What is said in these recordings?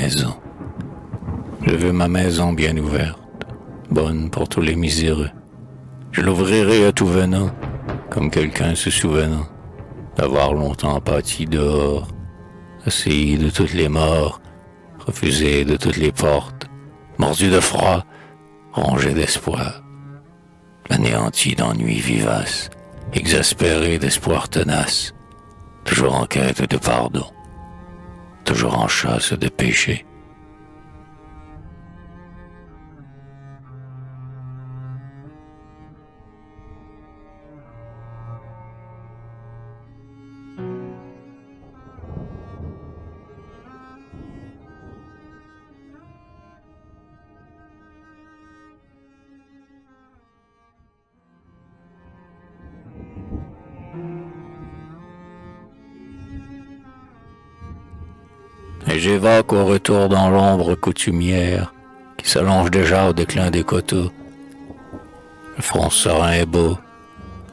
maison. Je veux ma maison bien ouverte, bonne pour tous les miséreux. Je l'ouvrirai à tout venant, comme quelqu'un se souvenant d'avoir longtemps pâti dehors, assis de toutes les morts, refusé de toutes les portes, mordu de froid, rongé d'espoir, anéanti d'ennuis vivaces, exaspéré d'espoir tenace, toujours en quête de pardon, toujours en chasse de péché. Et j'évoque au retour dans l'ombre coutumière qui s'allonge déjà au déclin des coteaux. Le front serein est beau,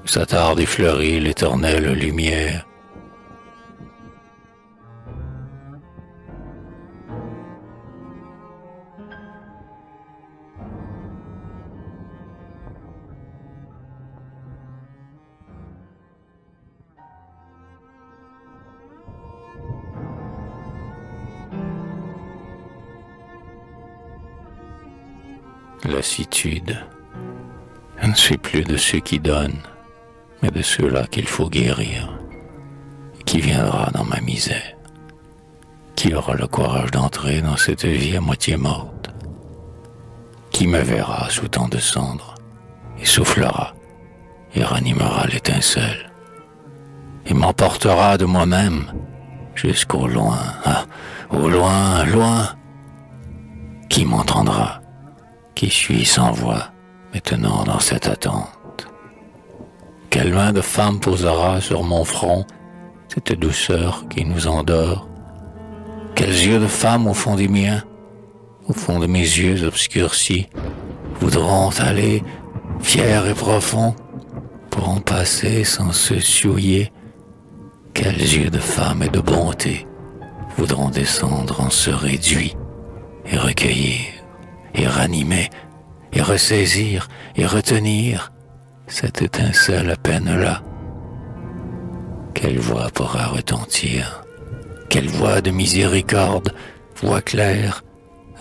s'attarde et fleurit l'éternelle lumière. Lassitude. Je ne suis plus de ceux qui donnent, mais de ceux-là qu'il faut guérir. Qui viendra dans ma misère? Qui aura le courage d'entrer dans cette vie à moitié morte? Qui me verra sous tant de cendres, et soufflera, et ranimera l'étincelle, et m'emportera de moi-même, jusqu'au loin, ah, au loin, loin? Qui m'entendra? Qui suis sans voix, maintenant dans cette attente? Quelle main de femme posera sur mon front cette douceur qui nous endort? Quels yeux de femme au fond des miens, au fond de mes yeux obscurcis, voudront aller, fiers et profonds, pourront passer sans se souiller? Quels yeux de femme et de bonté voudront descendre en se réduit et recueillir, et ranimer, et ressaisir, et retenir cette étincelle à peine là? Quelle voix pourra retentir? Quelle voix de miséricorde, voix claire,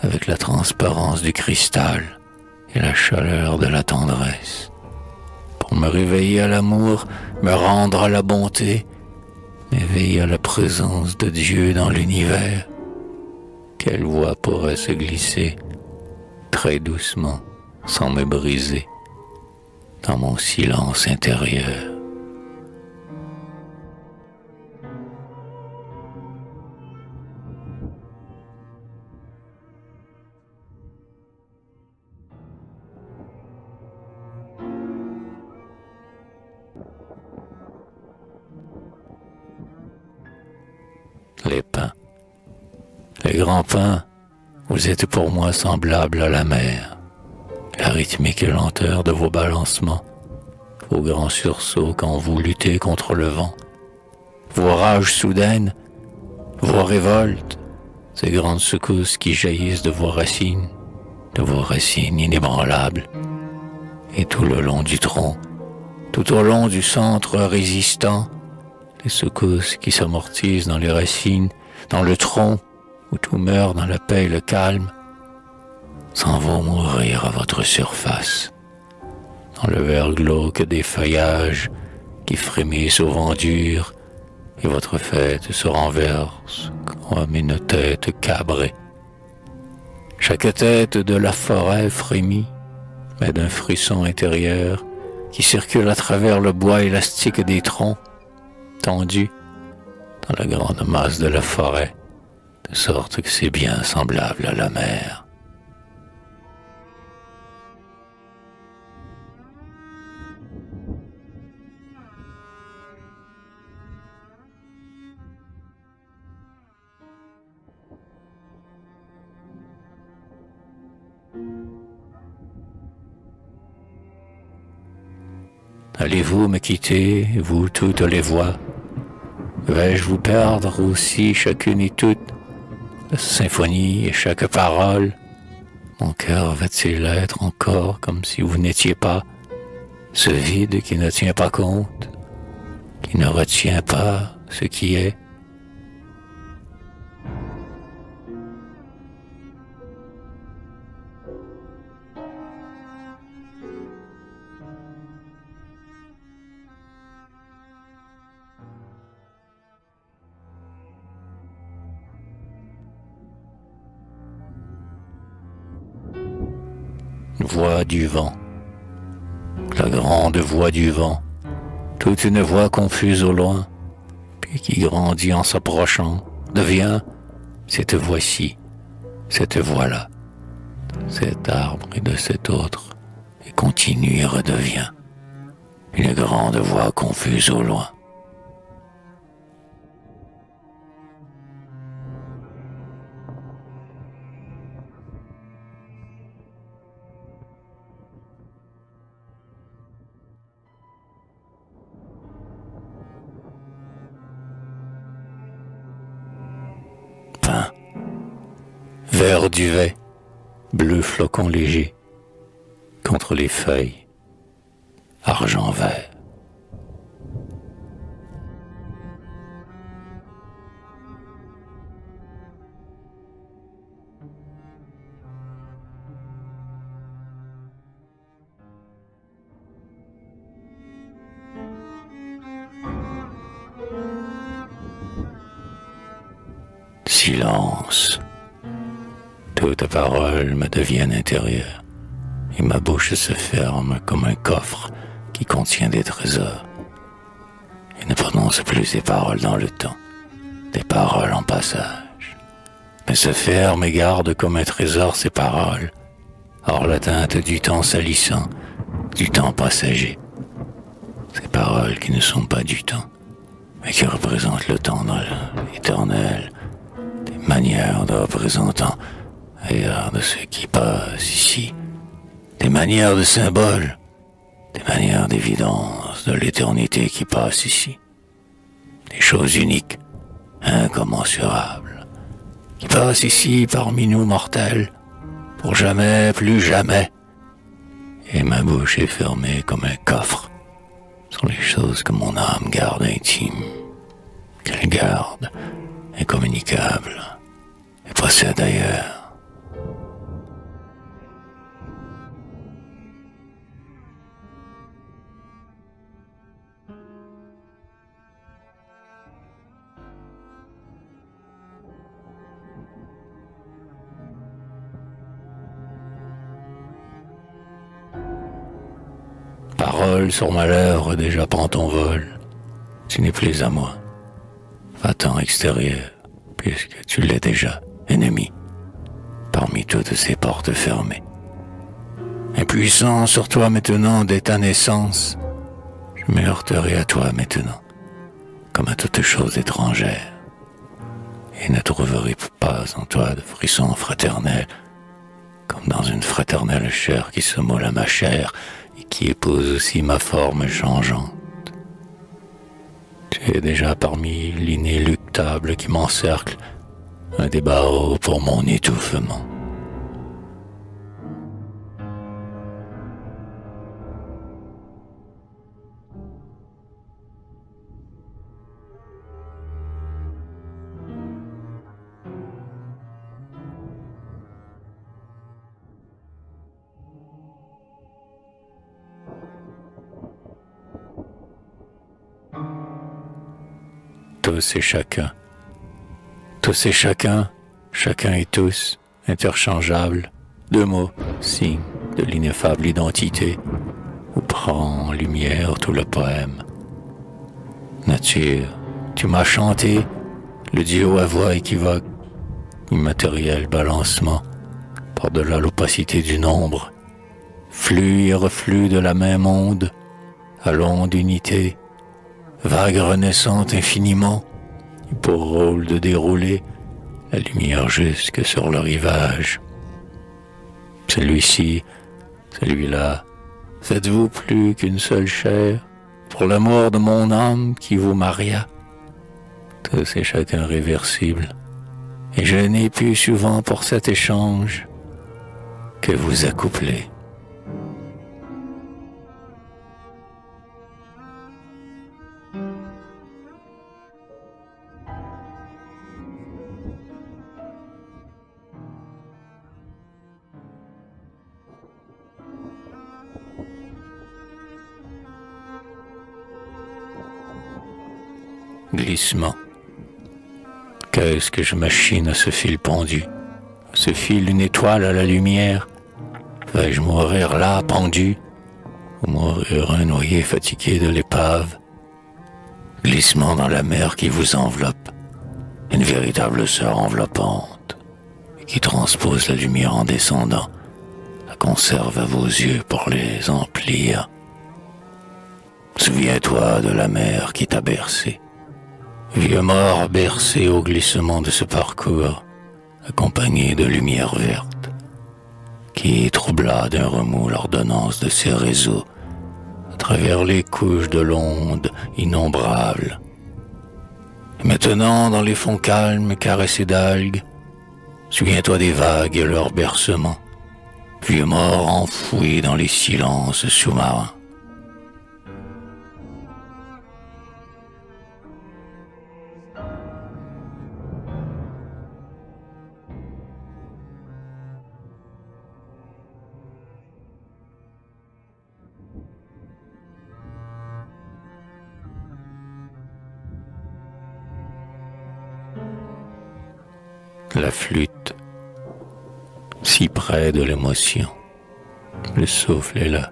avec la transparence du cristal et la chaleur de la tendresse, pour me réveiller à l'amour, me rendre à la bonté, m'éveiller à la présence de Dieu dans l'univers? Quelle voix pourrait se glisser très doucement, sans me briser, dans mon silence intérieur? Les pins, les grands pins, vous êtes pour moi semblable à la mer, la rythmique lenteur de vos balancements, vos grands sursauts quand vous luttez contre le vent, vos rages soudaines, vos révoltes, ces grandes secousses qui jaillissent de vos racines inébranlables, et tout le long du tronc, tout au long du centre résistant, les secousses qui s'amortissent dans les racines, dans le tronc, où tout meurt dans la paix et le calme, s'en vont mourir à votre surface, dans le verre glauque des feuillages qui frémissent au vent dur, et votre fête se renverse comme une tête cabrée. Chaque tête de la forêt frémit, mais d'un frisson intérieur qui circule à travers le bois élastique des troncs, tendu dans la grande masse de la forêt, de sorte que c'est bien semblable à la mer. Allez-vous me quitter, vous toutes les voix? Vais-je vous perdre aussi chacune et toutes, symphonie et chaque parole. Mon cœur va-t-il l'être encore comme si vous n'étiez pas? Ce vide qui ne tient pas compte, qui ne retient pas ce qui est. Voix du vent, la grande voix du vent, toute une voix confuse au loin, puis qui grandit en s'approchant, devient cette voix-ci, cette voix-là, cet arbre et de cet autre, et continue et redevient une grande voix confuse au loin. Vert duvet, bleu flocon léger, contre les feuilles, argent vert. Silence. Toute parole me devient intérieure, et ma bouche se ferme comme un coffre qui contient des trésors, et ne prononce plus des paroles dans le temps, des paroles en passage, mais se ferme et garde comme un trésor ces paroles, hors l'atteinte du temps salissant, du temps passager, ces paroles qui ne sont pas du temps, mais qui représentent le temps dans l'éternel, des manières de représentant ailleurs de ce qui passe ici, des manières de symboles, des manières d'évidence de l'éternité qui passe ici, des choses uniques, incommensurables, qui passent ici parmi nous mortels, pour jamais, plus jamais. Et ma bouche est fermée comme un coffre sur les choses que mon âme garde intimes, qu'elle garde incommunicable et possède ailleurs. Parole sur ma lèvre déjà prend ton vol, tu n'es plus à moi, va-t'en extérieur, puisque tu l'es déjà, ennemi, parmi toutes ces portes fermées. Impuissant sur toi maintenant dès ta naissance, je me heurterai à toi maintenant, comme à toute chose étrangère, et ne trouverai pas en toi de frisson fraternel, comme dans une fraternelle chair qui se moule à ma chair, et qui épouse aussi ma forme changeante. Tu es déjà parmi l'inéluctable qui m'encercle, un des barreaux pour mon étouffement. Tous et chacun, chacun et tous, interchangeables, deux mots, signes de l'ineffable identité, où prend en lumière tout le poème. Nature, tu m'as chanté, le duo à voix équivoque, immatériel balancement, par-delà l'opacité du nombre, flux et reflux de la même onde, à l'onde unité, vague renaissante infiniment, pour rôle de dérouler la lumière jusque sur le rivage. Celui-ci, celui-là, faites-vous plus qu'une seule chair, pour l'amour de mon âme qui vous maria. Tous et chacun réversible, et je n'ai pu souvent pour cet échange que vous accoupler. Glissement. Qu'est-ce que je machine à ce fil pendu, à ce fil d'une étoile à la lumière? Vais-je mourir là, pendu, ou mourir un noyé fatigué de l'épave? Glissement dans la mer qui vous enveloppe, une véritable sœur enveloppante, qui transpose la lumière en descendant, la conserve à vos yeux pour les emplir. Souviens-toi de la mer qui t'a bercé, vieux mort bercé au glissement de ce parcours, accompagné de lumière verte, qui troubla d'un remous l'ordonnance de ses réseaux, à travers les couches de l'onde innombrable. Et maintenant, dans les fonds calmes caressés d'algues, souviens-toi des vagues et leurs bercements, vieux mort enfoui dans les silences sous-marins. La flûte, si près de l'émotion, le souffle est là,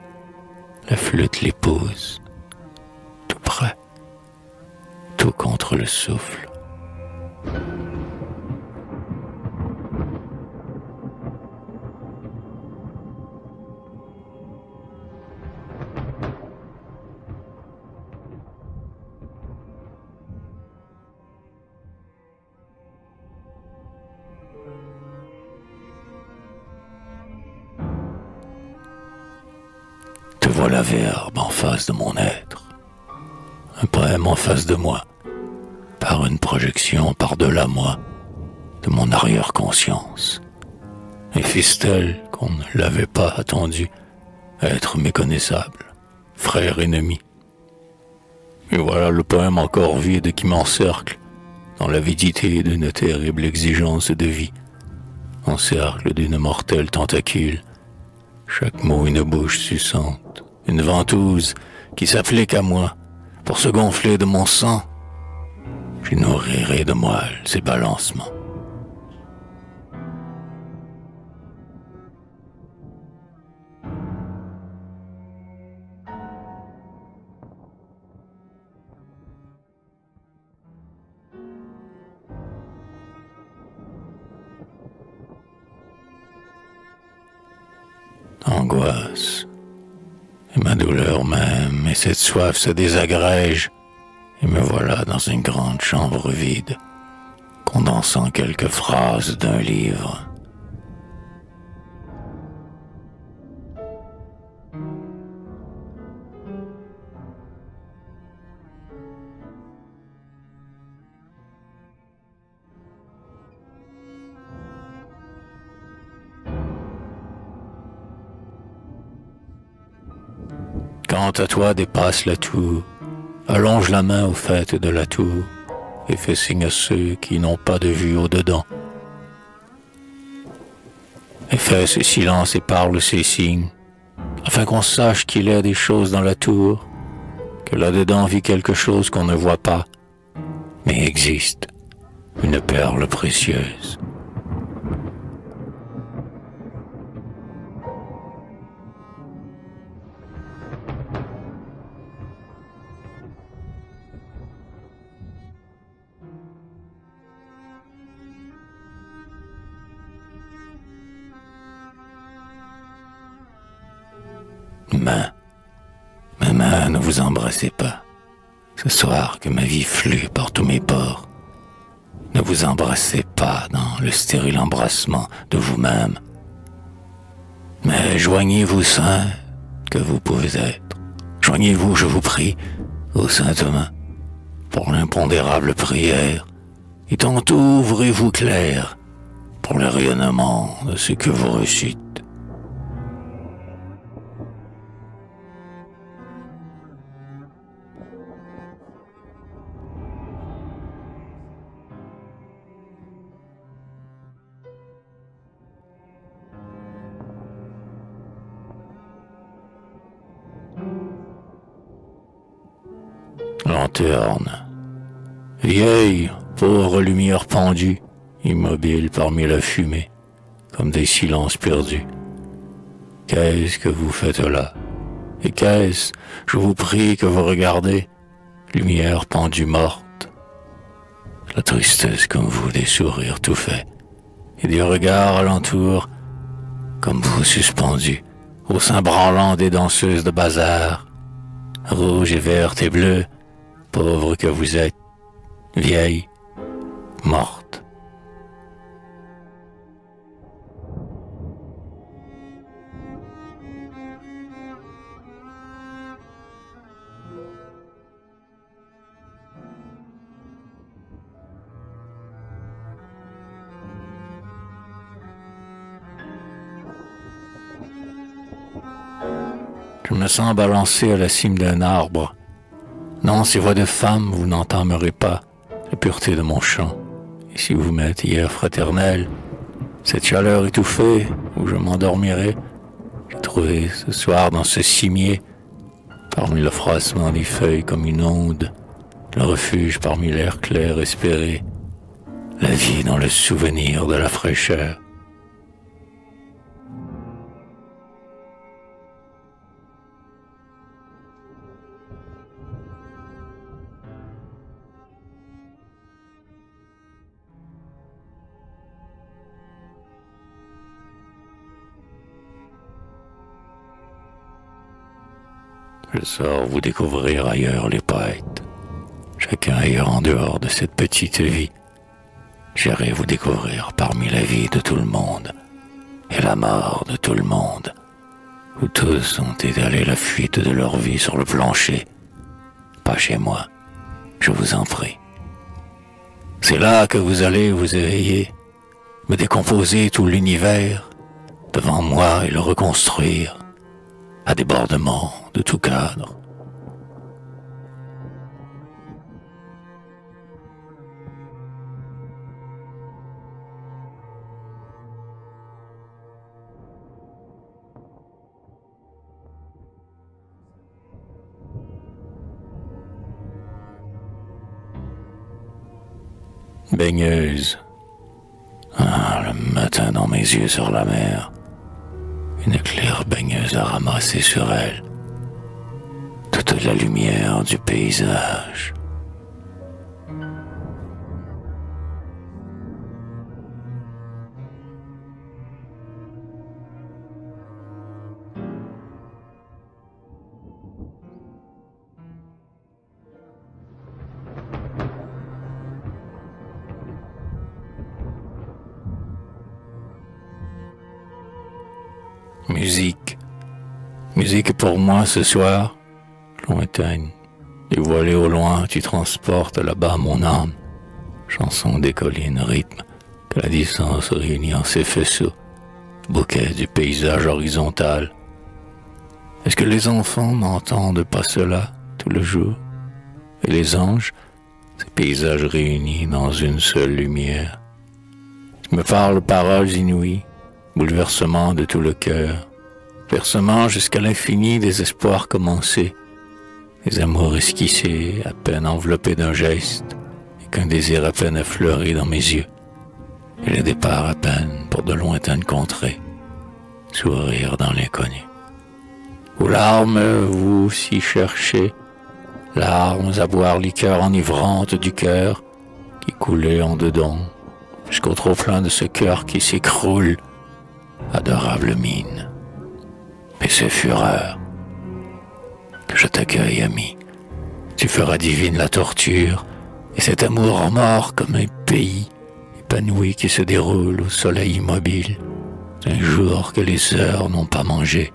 la flûte l'épouse, tout près, tout contre le souffle. Voilà verbe en face de mon être, un poème en face de moi, par une projection par-delà moi, de mon arrière-conscience. Et fistèle qu'on ne l'avait pas attendu, être méconnaissable, frère ennemi. Et voilà le poème encore vide qui m'encercle, dans l'avidité d'une terrible exigence de vie, encercle d'une mortelle tentacule, chaque mot une bouche suçante. Une ventouse qui s'applique à moi pour se gonfler de mon sang. Je nourrirai de moelle ces balancements. Angoisse. Et ma douleur même, et cette soif se désagrège, et me voilà dans une grande chambre vide, condensant quelques phrases d'un livre. Quant à toi, dépasse la tour, allonge la main aux fêtes de la tour et fais signe à ceux qui n'ont pas de vue au-dedans. Et fais ce silence et parle ces signes, afin qu'on sache qu'il y a des choses dans la tour, que là-dedans vit quelque chose qu'on ne voit pas, mais existe, une perle précieuse. Ma main, ne vous embrassez pas. Ce soir que ma vie flue par tous mes pores, ne vous embrassez pas dans le stérile embrassement de vous-même. Mais joignez-vous saint que vous pouvez être. Joignez-vous, je vous prie, au Saint Thomas, pour l'impondérable prière et tantôt ouvrez-vous clair pour le rayonnement de ce que vous réussissez. Lanterne, vieille, pauvre lumière pendue, immobile parmi la fumée, comme des silences perdus. Qu'est-ce que vous faites là? Et qu'est-ce, je vous prie, que vous regardez? Lumière pendue morte. La tristesse comme vous, des sourires tout faits, et des regards alentour, comme vous suspendus, au sein branlant des danseuses de bazar, rouge et verte et bleue, pauvre que vous êtes, vieille, morte. Je me sens balancé à la cime d'un arbre. Non, ces voix de femmes, vous n'entamerez pas la pureté de mon chant. Et si vous m'êtes hier fraternelle, cette chaleur étouffée où je m'endormirai, j'ai trouvé ce soir dans ce cimier, parmi le froissement des feuilles comme une onde, le refuge parmi l'air clair espéré, la vie dans le souvenir de la fraîcheur. Je sors vous découvrir ailleurs les poètes, chacun ailleurs en dehors de cette petite vie. J'irai vous découvrir parmi la vie de tout le monde et la mort de tout le monde, où tous ont étalé la fuite de leur vie sur le plancher. Pas chez moi, je vous en prie. C'est là que vous allez vous éveiller, me décomposer tout l'univers devant moi et le reconstruire à débordement de tout cadre. Baigneuse. Ah, le matin dans mes yeux sur la mer, une claire baigneuse a ramassé sur elle toute la lumière du paysage. Musique. Musique pour moi ce soir, lointaine, dévoilée au loin, tu transportes là-bas mon âme. Chanson des collines, rythme que la distance réunit en ses faisceaux, bouquet du paysage horizontal. Est-ce que les enfants n'entendent pas cela tout le jour? Et les anges, ces paysages réunis dans une seule lumière. Tu me parles paroles inouïes, bouleversement de tout le cœur, versement jusqu'à l'infini des espoirs commencés, des amours esquissés, à peine enveloppés d'un geste, et qu'un désir à peine effleuré dans mes yeux, et le départ à peine pour de lointaines contrées, sourire dans l'inconnu. Aux larmes, vous si cherchez, larmes à boire liqueur enivrante du cœur, qui coulait en dedans, jusqu'au trop-plein de ce cœur qui s'écroule, adorable mine, et ses fureurs. Je t'accueille, ami. Tu feras divine la torture et cet amour mort comme un pays épanoui qui se déroule au soleil immobile, un jour que les heures n'ont pas mangé.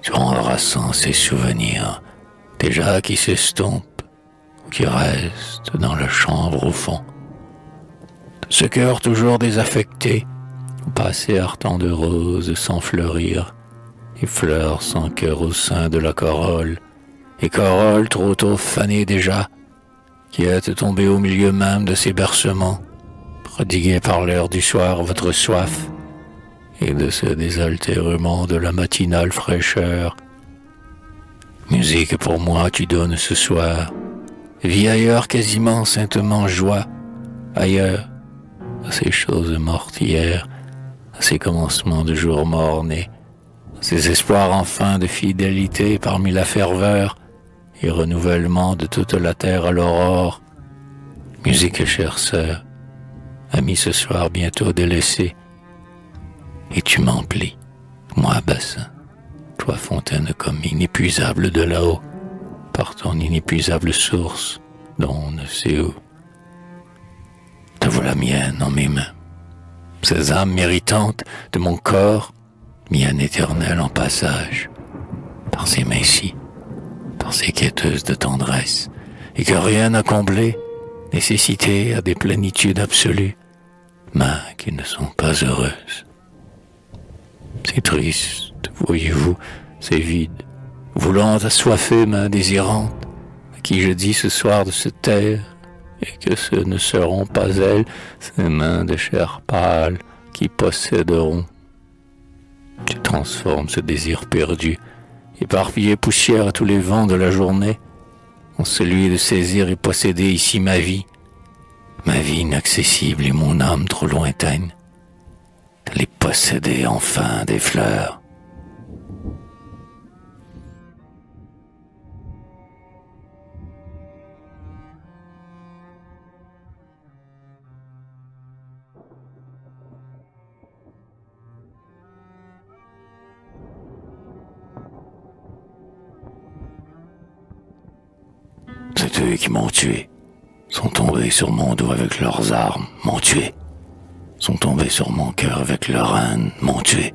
Tu enlaçant ces souvenirs déjà qui s'estompent ou qui restent dans la chambre au fond, ce cœur toujours désaffecté, où passer hartant de roses sans fleurir, et fleurs sans cœur au sein de la corolle, et corolle trop tôt fanée déjà, qui êtes tombée au milieu même de ces bercements, prodiguée par l'heure du soir votre soif, et de ce désaltérement de la matinale fraîcheur. Musique pour moi tu donnes ce soir, vis ailleurs quasiment saintement joie, ailleurs, à ces choses mortes hier, à ces commencements de jours mornés, à ces espoirs enfin de fidélité parmi la ferveur et renouvellement de toute la terre à l'aurore. Musique chère sœur, amie ce soir bientôt délaissée, et tu m'emplis, moi bassin, toi fontaine comme inépuisable de là-haut, par ton inépuisable source, dont on ne sait où. Te voilà mienne en mes mains, ces âmes méritantes de mon corps, mienne éternelle en passage, par ces mains-ci, par ces quêteuses de tendresse, et que rien n'a comblé, nécessité à des plénitudes absolues, mains qui ne sont pas heureuses. C'est triste, voyez-vous, c'est vide, voulant assoiffer ma désirante, à qui je dis ce soir de se taire, et que ce ne seront pas elles, ces mains de chair pâle, qui posséderont. Tu transformes ce désir perdu, éparpillé poussière à tous les vents de la journée, en celui de saisir et posséder ici ma vie inaccessible et mon âme trop lointaine. Les posséder enfin des fleurs. C'est eux qui m'ont tué, sont tombés sur mon dos avec leurs armes, m'ont tué. Sont tombés sur mon cœur avec leur haine, m'ont tué.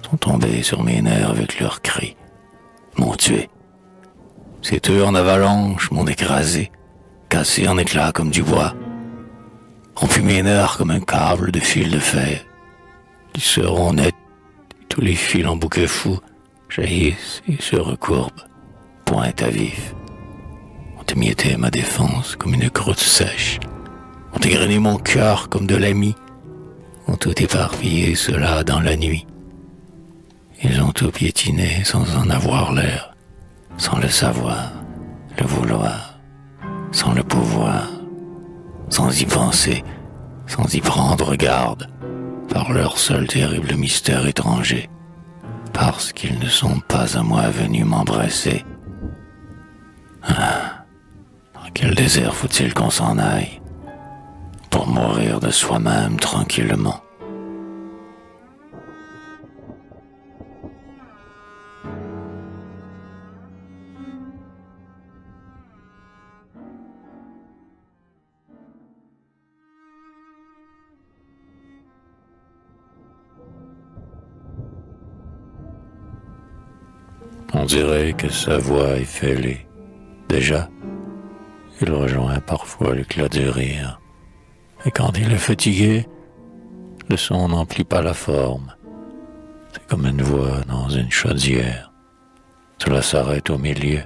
Sont tombés sur mes nerfs avec leurs cris, m'ont tué. C'est eux en avalanche, m'ont écrasé, cassé en éclats comme du bois, rompu mes nerfs comme un câble de fil de fer. Ils seront nets, tous les fils en bouquet fou jaillissent et se recourbent, pointent à vif. Ont émietté ma défense comme une croûte sèche, ont égrené mon cœur comme de l'ami, ont tout éparpillé cela dans la nuit. Ils ont tout piétiné sans en avoir l'air, sans le savoir, le vouloir, sans le pouvoir, sans y penser, sans y prendre garde, par leur seul terrible mystère étranger, parce qu'ils ne sont pas à moi venus m'embrasser. Ah, dans quel désert faut-il qu'on s'en aille ? Pour mourir de soi-même tranquillement. On dirait que sa voix est fêlée. Déjà, il rejoint parfois l'éclat du rire. Et quand il est fatigué, le son n'emplit pas la forme. C'est comme une voix dans une chaudière. Cela s'arrête au milieu,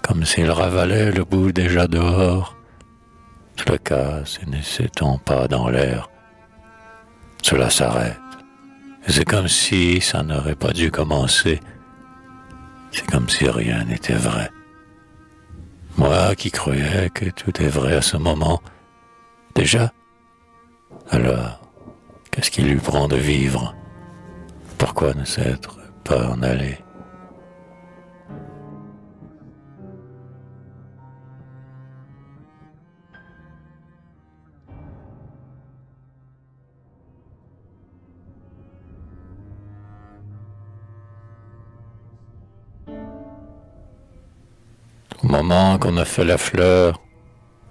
comme s'il ravalait le bout déjà dehors. Cela casse et ne s'étend pas dans l'air. Cela s'arrête. C'est comme si ça n'aurait pas dû commencer. C'est comme si rien n'était vrai. Moi qui croyais que tout est vrai à ce moment, déjà, alors, qu'est-ce qui lui prend de vivre? Pourquoi ne s'être pas en allé? Au moment qu'on a fait la fleur,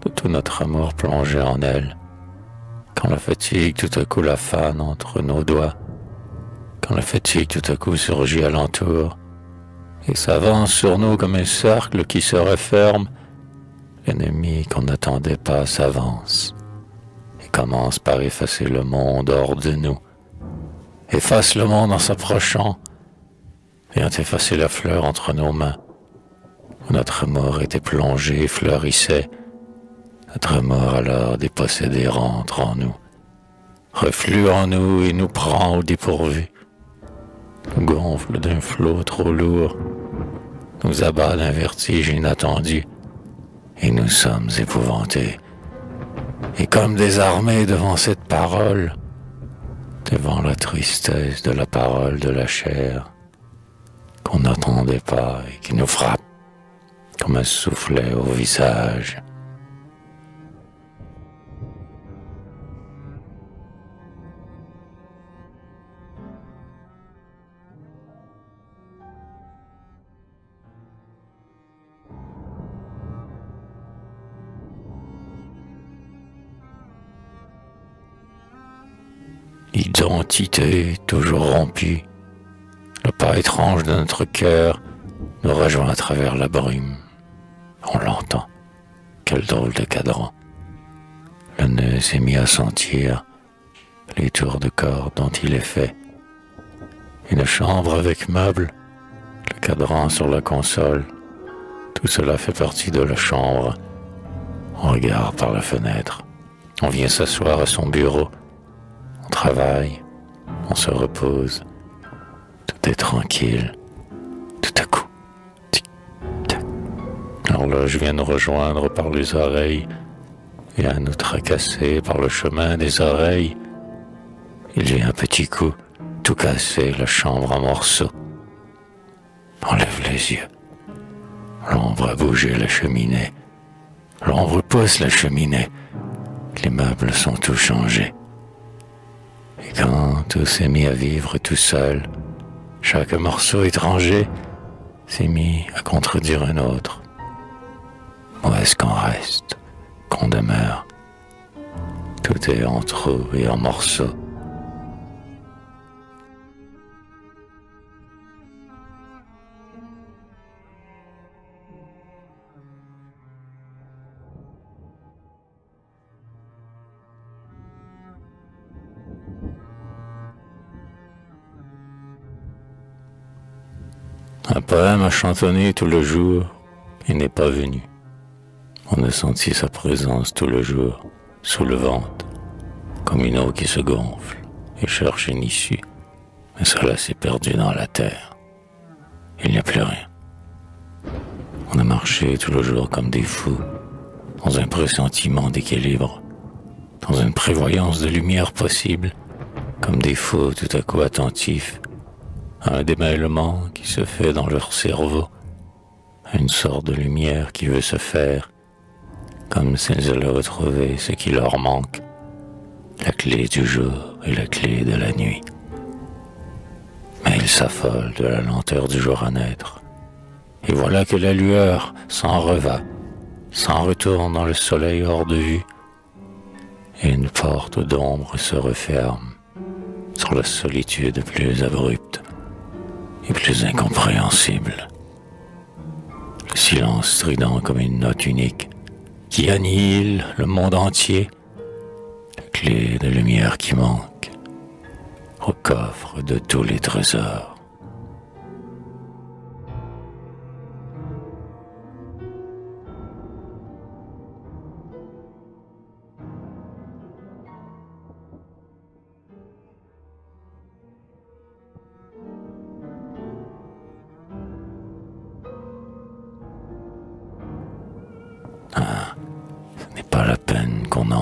de tout notre amour plongé en elle, quand la fatigue tout à coup la fane entre nos doigts, quand la fatigue tout à coup surgit alentour, et s'avance sur nous comme un cercle qui se referme, l'ennemi qu'on n'attendait pas s'avance, et commence par effacer le monde hors de nous. Efface le monde en s'approchant, ayant effacé la fleur entre nos mains. Notre mort était plongée et fleurissait. Notre mort alors dépossédée rentre en nous, reflue en nous et nous prend au dépourvu, nous gonfle d'un flot trop lourd, nous abat d'un vertige inattendu, et nous sommes épouvantés. Et comme désarmés devant cette parole, devant la tristesse de la parole de la chair, qu'on n'entendait pas et qui nous frappe comme un soufflet au visage. L'identité toujours rompue, le pas étrange de notre cœur nous rejoint à travers la brume. On l'entend, quel drôle de cadran. Le nœud s'est mis à sentir les tours de corde dont il est fait. Une chambre avec meubles, le cadran sur la console, tout cela fait partie de la chambre. On regarde par la fenêtre, on vient s'asseoir à son bureau, on travaille, on se repose, tout est tranquille. Tout à coup, tic-tac, l'horloge vient nous rejoindre par les oreilles et à nous tracasser par le chemin des oreilles. Il vient un petit coup, tout casser, la chambre en morceaux. On lève les yeux, l'ombre a bougé la cheminée, l'ombre pousse la cheminée, les meubles sont tout changés. Et quand tout s'est mis à vivre tout seul, chaque morceau étranger s'est mis à contredire un autre. Où est-ce qu'on reste, qu'on demeure? Tout est en trous et en morceaux. Un poème a chantonné tout le jour, il n'est pas venu. On a senti sa présence tout le jour, sous le ventre, comme une eau qui se gonfle et cherche une issue. Mais cela s'est perdu dans la terre. Il n'y a plus rien. On a marché tout le jour comme des fous, dans un pressentiment d'équilibre, dans une prévoyance de lumière possible, comme des fous tout à coup attentifs, un démêlement qui se fait dans leur cerveau, une sorte de lumière qui veut se faire, comme s'ils allaient retrouver ce qui leur manque, la clé du jour et la clé de la nuit. Mais ils s'affolent de la lenteur du jour à naître, et voilà que la lueur s'en reva, s'en retourne dans le soleil hors de vue, et une porte d'ombre se referme sur la solitude plus abrupte et plus incompréhensible. Le silence strident comme une note unique qui annihile le monde entier, la clé de lumière qui manque au coffre de tous les trésors.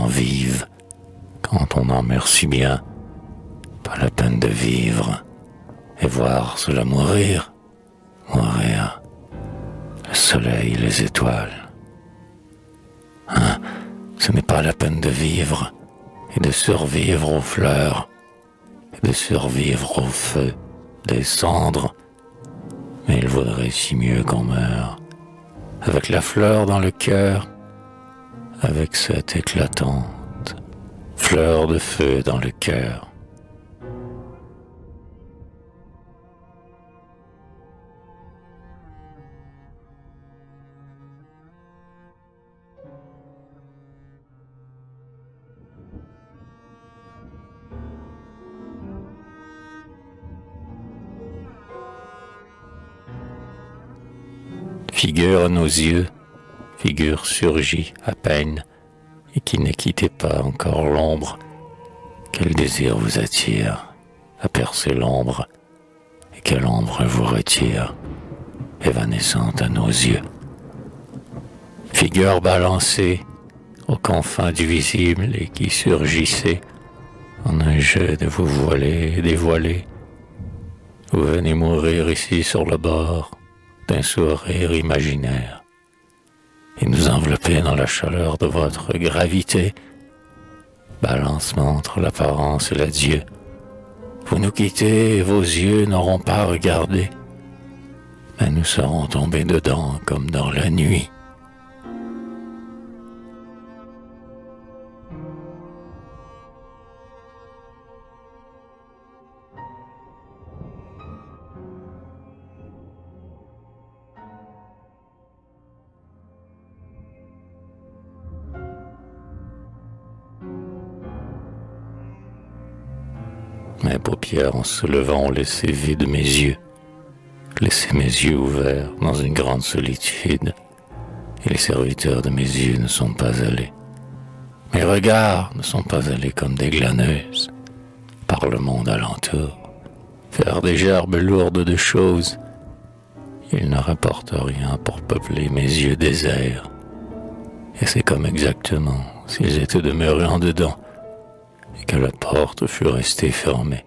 Vive, quand on en meurt si bien, pas la peine de vivre et voir cela mourir, mourir, le soleil, les étoiles. Hein, ce n'est pas la peine de vivre et de survivre aux fleurs, et de survivre au feu, des cendres, mais il vaudrait si mieux qu'on meure, avec la fleur dans le cœur, avec cette éclatante fleur de feu dans le cœur. figure à nos yeux, figure surgie à peine, et qui ne quittait pas encore l'ombre. Quel désir vous attire à percer l'ombre, et quelle ombre vous retire, évanescente à nos yeux. Figure balancée aux confins du visible et qui surgissait en un jeu de vous voiler et dévoiler. Vous venez mourir ici sur le bord d'un sourire imaginaire et nous envelopper dans la chaleur de votre gravité. Balancement entre l'apparence et l'adieu. Vous nous quittez et vos yeux n'auront pas regardé, mais nous serons tombés dedans comme dans la nuit. Mes paupières en se levant ont laissé vides mes yeux, laissé mes yeux ouverts dans une grande solitude, et les serviteurs de mes yeux ne sont pas allés. Mes regards ne sont pas allés comme des glaneuses, par le monde alentour, faire des gerbes lourdes de choses. Ils ne rapportent rien pour peupler mes yeux déserts, et c'est comme exactement s'ils étaient demeurés en dedans, et que la porte fut restée fermée.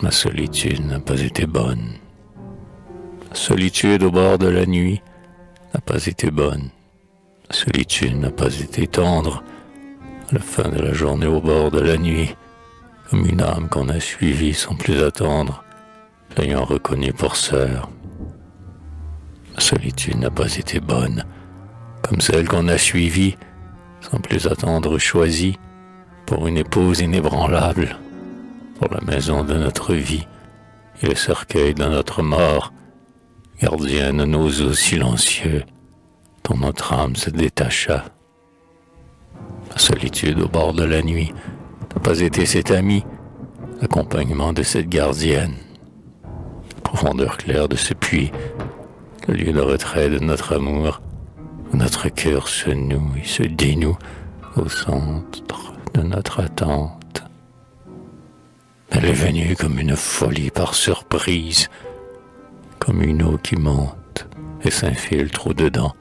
Ma solitude n'a pas été bonne. La solitude au bord de la nuit n'a pas été bonne. La solitude n'a pas été tendre, à la fin de la journée au bord de la nuit, comme une âme qu'on a suivie sans plus attendre, l'ayant reconnue pour sœur. La solitude n'a pas été bonne, comme celle qu'on a suivie, sans plus attendre choisie, pour une épouse inébranlable, pour la maison de notre vie et le cercueil de notre mort, gardienne de nos eaux silencieux, dont notre âme se détacha. La solitude au bord de la nuit n'a pas été cet ami, l'accompagnement de cette gardienne, la profondeur claire de ce puits, le lieu de retrait de notre amour, où notre cœur se noue et se dénoue au centre de notre attente. Elle est venue comme une folie par surprise, comme une eau qui monte et s'infiltre au-dedans,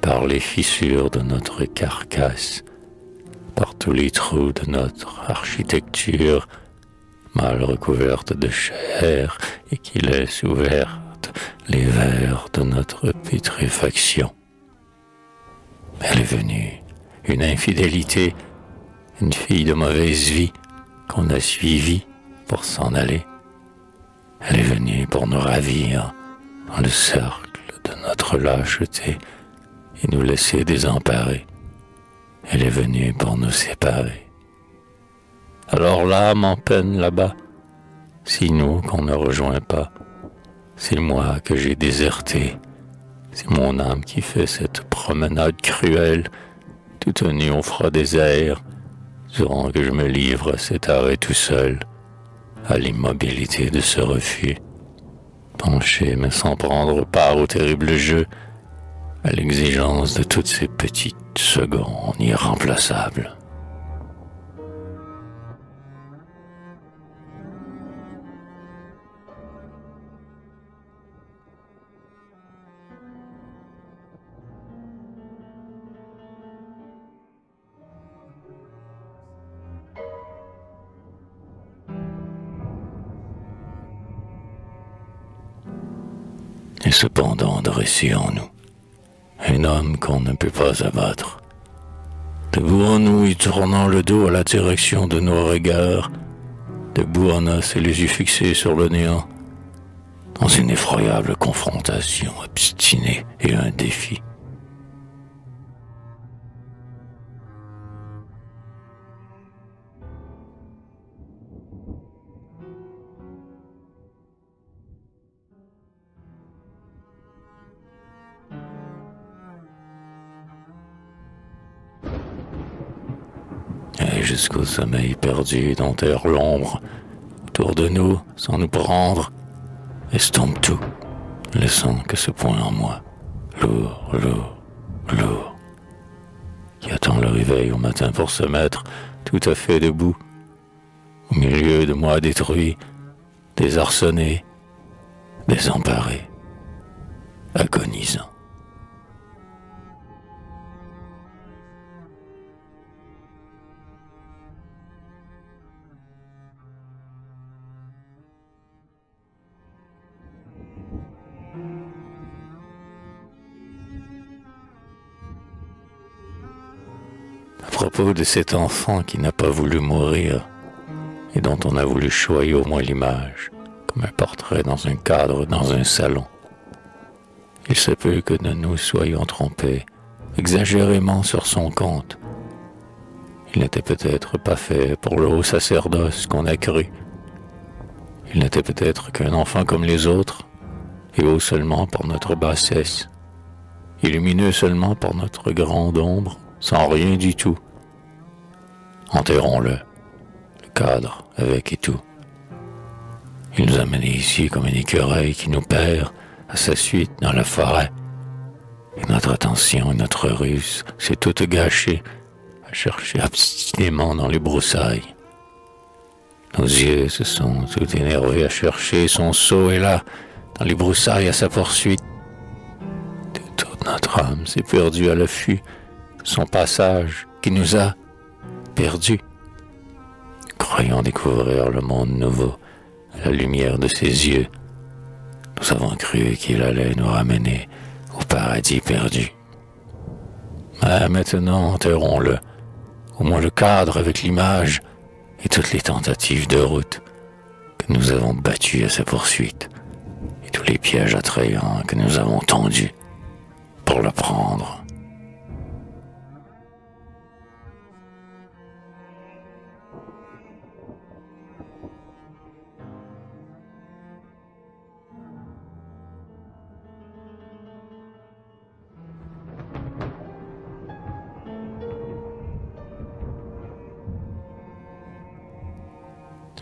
par les fissures de notre carcasse, par tous les trous de notre architecture, mal recouverte de chair et qui laisse ouvertes les vers de notre pétréfaction. Elle est venue, une infidélité, une fille de mauvaise vie qu'on a suivie pour s'en aller. Elle est venue pour nous ravir dans le cercle de notre lâcheté, et nous laisser désemparés. Elle est venue pour nous séparer. Alors l'âme en peine là-bas, si nous qu'on ne rejoint pas, c'est moi que j'ai déserté, c'est mon âme qui fait cette promenade cruelle, tout tenue au froid désert, durant que je me livre à cet arrêt tout seul, à l'immobilité de ce refus, penché mais sans prendre part au terrible jeu, à l'exigence de toutes ces petites secondes irremplaçables. Et cependant dressé en nous, un homme qu'on ne peut pas abattre, debout en nous et tournant le dos à la direction de nos regards, debout en us et les yeux fixés sur le néant, dans une effroyable confrontation obstinée et un défi. jusqu'au sommeil perdu d'enterre l'ombre autour de nous sans nous prendre, estompe tout, laissant que ce point en moi, lourd, lourd, lourd, qui attend le réveil au matin pour se mettre tout à fait debout, au milieu de moi détruit, désarçonné, désemparé, agonisant. À propos de cet enfant qui n'a pas voulu mourir et dont on a voulu choyer au moins l'image, comme un portrait dans un cadre, dans un salon, il se peut que nous soyons trompés exagérément sur son compte. Il n'était peut-être pas fait pour le haut sacerdoce qu'on a cru. Il n'était peut-être qu'un enfant comme les autres, et haut seulement pour notre bassesse, et lumineux seulement pour notre grande ombre, sans rien du tout. Enterrons-le, le cadre avec et tout. Il nous a menés ici comme une écureuil qui nous perd à sa suite dans la forêt. Et notre attention et notre ruse s'est toute gâchée à chercher obstinément dans les broussailles. Nos yeux se sont tout énervés à chercher, son seau est là, dans les broussailles à sa poursuite. Toute notre âme s'est perdue à l'affût, son passage qui nous a perdus. Croyons découvrir le monde nouveau à la lumière de ses yeux. Nous avons cru qu'il allait nous ramener au paradis perdu. Mais maintenant, enterrons-le, au moins le cadre avec l'image et toutes les tentatives de route que nous avons battues à sa poursuite et tous les pièges attrayants que nous avons tendus pour le prendre.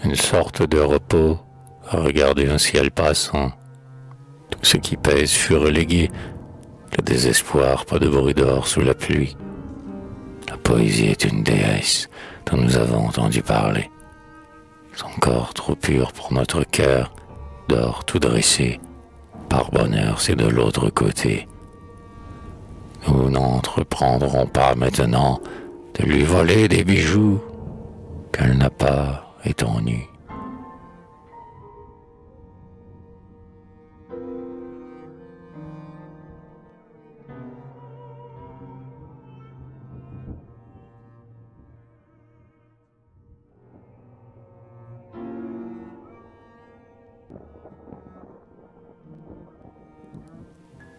Une sorte de repos à regarder un ciel passant. Tout ce qui pèse fut relégué. Le désespoir, pas de bruit dehors sous la pluie. La poésie est une déesse dont nous avons entendu parler. Son corps trop pur pour notre cœur dort tout dressé. Par bonheur, c'est de l'autre côté. Nous n'entreprendrons pas maintenant de lui voler des bijoux qu'elle n'a pas. Étant nu.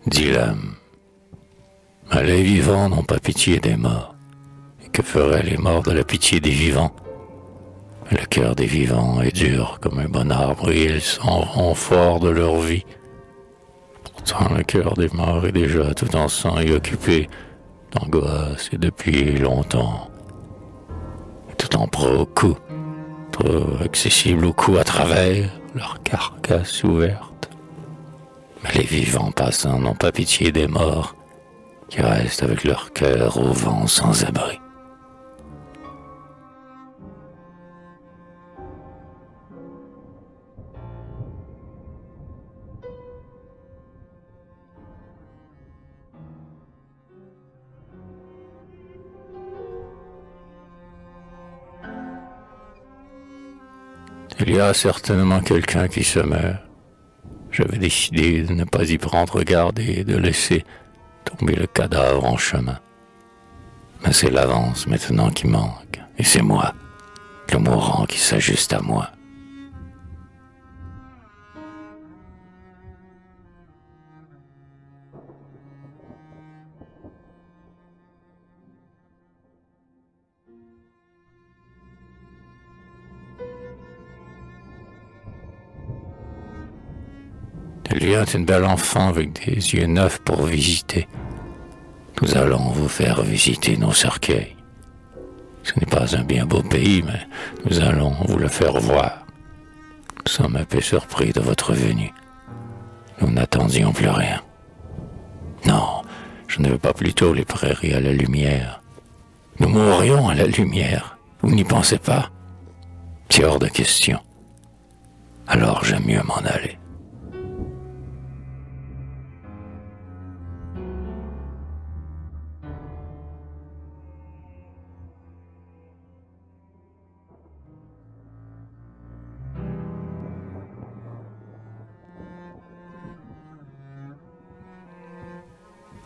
Dit l'âme, mais les vivants n'ont pas pitié des morts, et que feraient les morts de la pitié des vivants? Le cœur des vivants est dur comme un bon arbre et ils s'en vont fort de leur vie. Pourtant le cœur des morts est déjà tout en sang et occupé d'angoisse et depuis longtemps. Et tout en proie au coup, trop accessible au coup à travers leur carcasse ouverte. Mais les vivants passants n'ont pas pitié des morts qui restent avec leur cœur au vent sans abri. Il y a certainement quelqu'un qui se meurt. J'avais décidé de ne pas y prendre garde et de laisser tomber le cadavre en chemin. Mais c'est l'avance maintenant qui manque, et c'est moi, le mourant, qui s'ajuste à moi. Il y a une belle enfant avec des yeux neufs pour visiter. Nous allons vous faire visiter nos cercueils. Ce n'est pas un bien beau pays, mais nous allons vous le faire voir. Nous sommes un peu surpris de votre venue. Nous n'attendions plus rien. Non, je ne veux pas plutôt les prairies à la lumière. Nous mourrions à la lumière. Vous n'y pensez pas? C'est hors de question. Alors j'aime mieux m'en aller.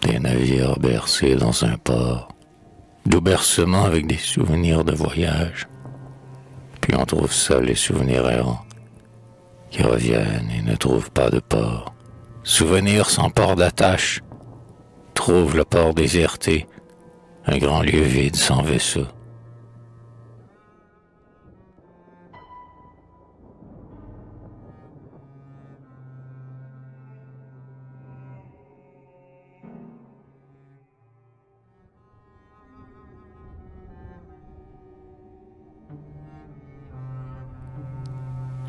Des navires bercés dans un port, doux bercements avec des souvenirs de voyage. Puis on trouve ça les souvenirs errants, qui reviennent et ne trouvent pas de port. Souvenirs sans port d'attache, trouvent le port déserté, un grand lieu vide sans vaisseau.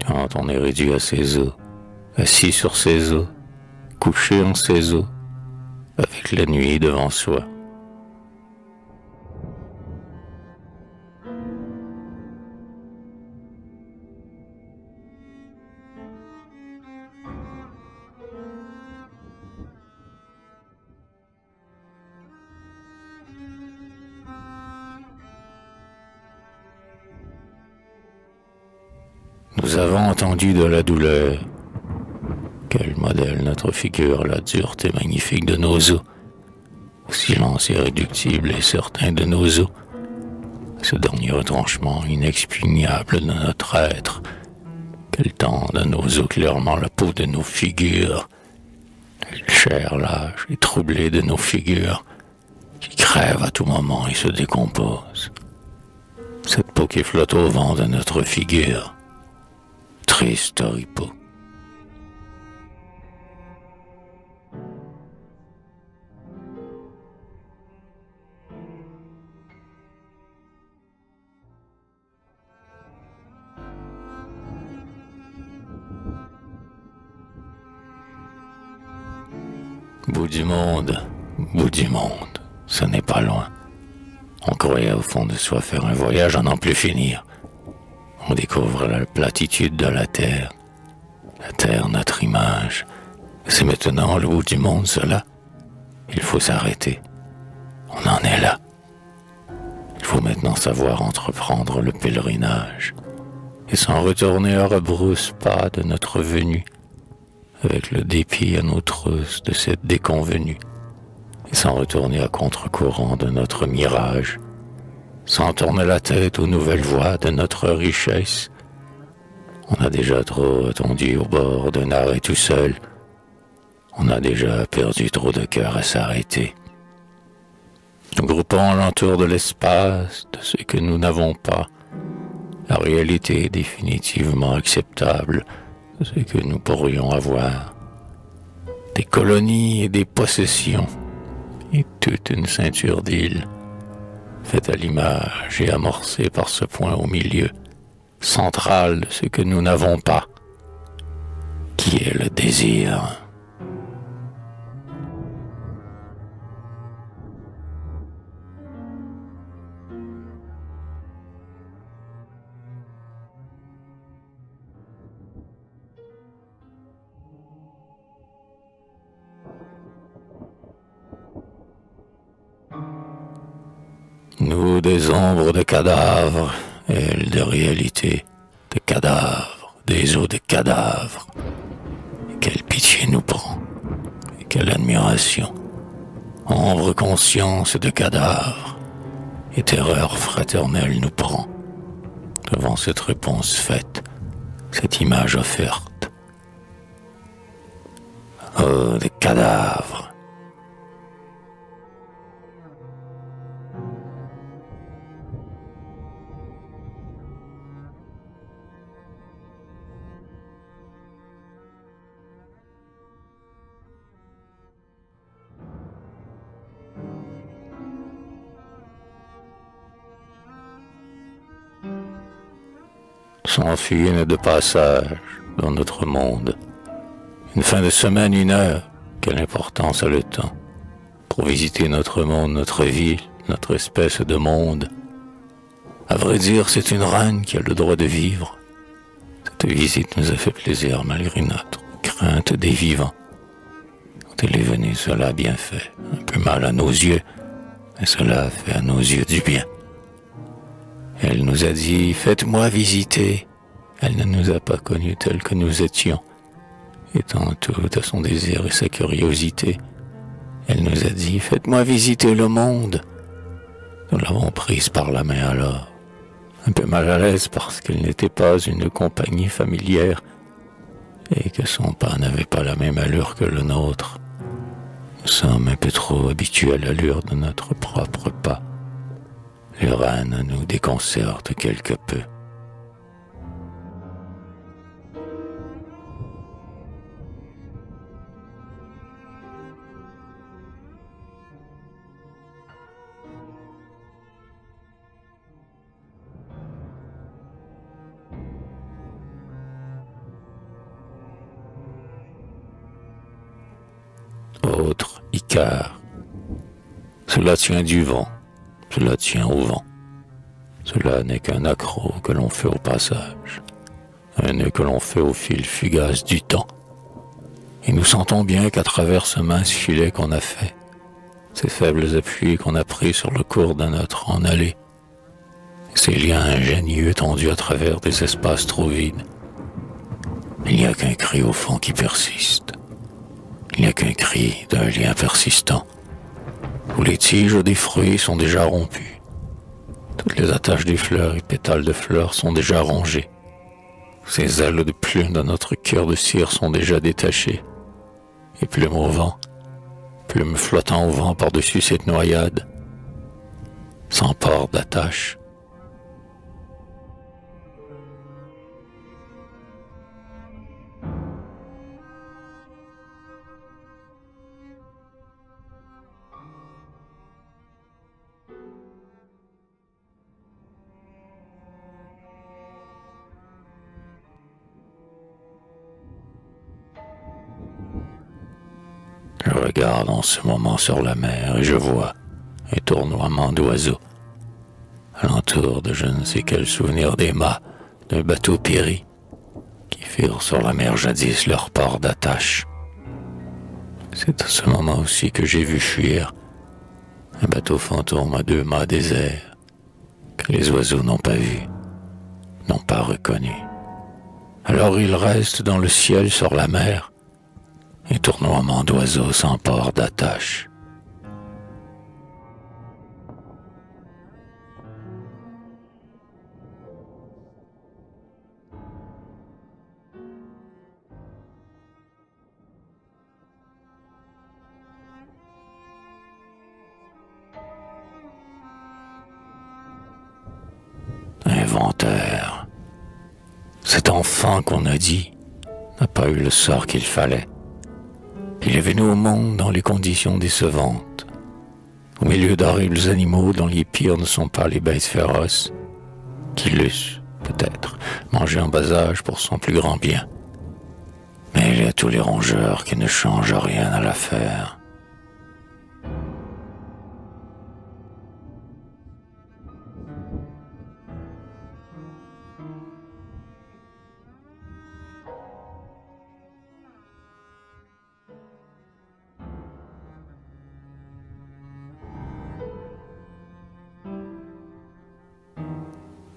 Quand on est réduit à ses eaux, assis sur ses eaux, couché en ses eaux, avec la nuit devant soi. Nous avons entendu de la douleur. Quel modèle notre figure, la dureté magnifique de nos os, au silence irréductible et certain de nos os, ce dernier retranchement inexpugnable de notre être, qu'elle tende à nos os clairement la peau de nos figures, quelle chair lâche et troublée de nos figures, qui crève à tout moment et se décompose. Cette peau qui flotte au vent de notre figure, triste oripeau. Bout du monde, ce n'est pas loin. On croyait au fond de soi faire un voyage à n'en plus finir. On découvre la platitude de la Terre notre image. C'est maintenant le bout du monde, cela. Il faut s'arrêter. On en est là. Il faut maintenant savoir entreprendre le pèlerinage et s'en retourner à rebrousse-pas de notre venue, avec le dépit à nos trousses de cette déconvenue, et s'en retourner à contre-courant de notre mirage, sans tourner la tête aux nouvelles voies de notre richesse. On a déjà trop attendu au bord d'un arrêt tout seul. On a déjà perdu trop de cœur à s'arrêter. Nous groupons l'entour de l'espace, de ce que nous n'avons pas, la réalité définitivement acceptable de ce que nous pourrions avoir. Des colonies et des possessions, et toute une ceinture d'îles, faite à l'image et amorcée par ce point au milieu, central de ce que nous n'avons pas, qui est le désir. Nous, des ombres de cadavres, elles de réalité, de cadavres, des os de cadavres. Et quelle pitié nous prend, et quelle admiration. Ombre conscience de cadavres, et terreur fraternelle nous prend, devant cette réponse faite, cette image offerte. Oh, des cadavres! Son fille n'est de passage dans notre monde. Une fin de semaine, une heure, quelle importance a le temps pour visiter notre monde, notre ville, notre espèce de monde. À vrai dire, c'est une reine qui a le droit de vivre. Cette visite nous a fait plaisir malgré notre crainte des vivants. Quand elle est venue, cela a bien fait, un peu mal à nos yeux, mais cela a fait à nos yeux du bien. Elle nous a dit « Faites-moi visiter ». Elle ne nous a pas connus tels que nous étions, étant tout à son désir et sa curiosité. Elle nous a dit « Faites-moi visiter le monde ». Nous l'avons prise par la main alors, un peu mal à l'aise parce qu'elle n'était pas une compagnie familière et que son pas n'avait pas la même allure que le nôtre. Nous sommes un peu trop habitués à l'allure de notre propre pas. Les reines nous déconcertent quelque peu. Autre Icare. Cela tient du vent, cela tient au vent. Cela n'est qu'un accroc que l'on fait au passage, un nœud que l'on fait au fil fugace du temps. Et nous sentons bien qu'à travers ce mince filet qu'on a fait, ces faibles appuis qu'on a pris sur le cours de notre en allée, ces liens ingénieux tendus à travers des espaces trop vides, il n'y a qu'un cri au fond qui persiste. Il n'y a qu'un cri d'un lien persistant, où les tiges des fruits sont déjà rompues. Toutes les attaches des fleurs et pétales de fleurs sont déjà rongées. Ces ailes de plumes dans notre cœur de cire sont déjà détachées. Et plumes au vent, plumes flottant au vent par-dessus cette noyade, sans port d'attache. Je regarde en ce moment sur la mer et je vois un tournoiement d'oiseaux. Alentour de je ne sais quel souvenir des mâts d'un bateau péri qui firent sur la mer jadis leur port d'attache. C'est à ce moment aussi que j'ai vu fuir un bateau fantôme à deux mâts déserts que les oiseaux n'ont pas vu, n'ont pas reconnu. Alors il reste dans le ciel sur la mer un tournoiement d'oiseaux sans port d'attache. Inventaire. Cet enfant qu'on a dit n'a pas eu le sort qu'il fallait. Il est venu au monde dans les conditions décevantes, au milieu d'horribles animaux dont les pires ne sont pas les bêtes féroces, qui l'eussent, peut-être, mangé en bas âge pour son plus grand bien. Mais il y a tous les rongeurs qui ne changent rien à l'affaire.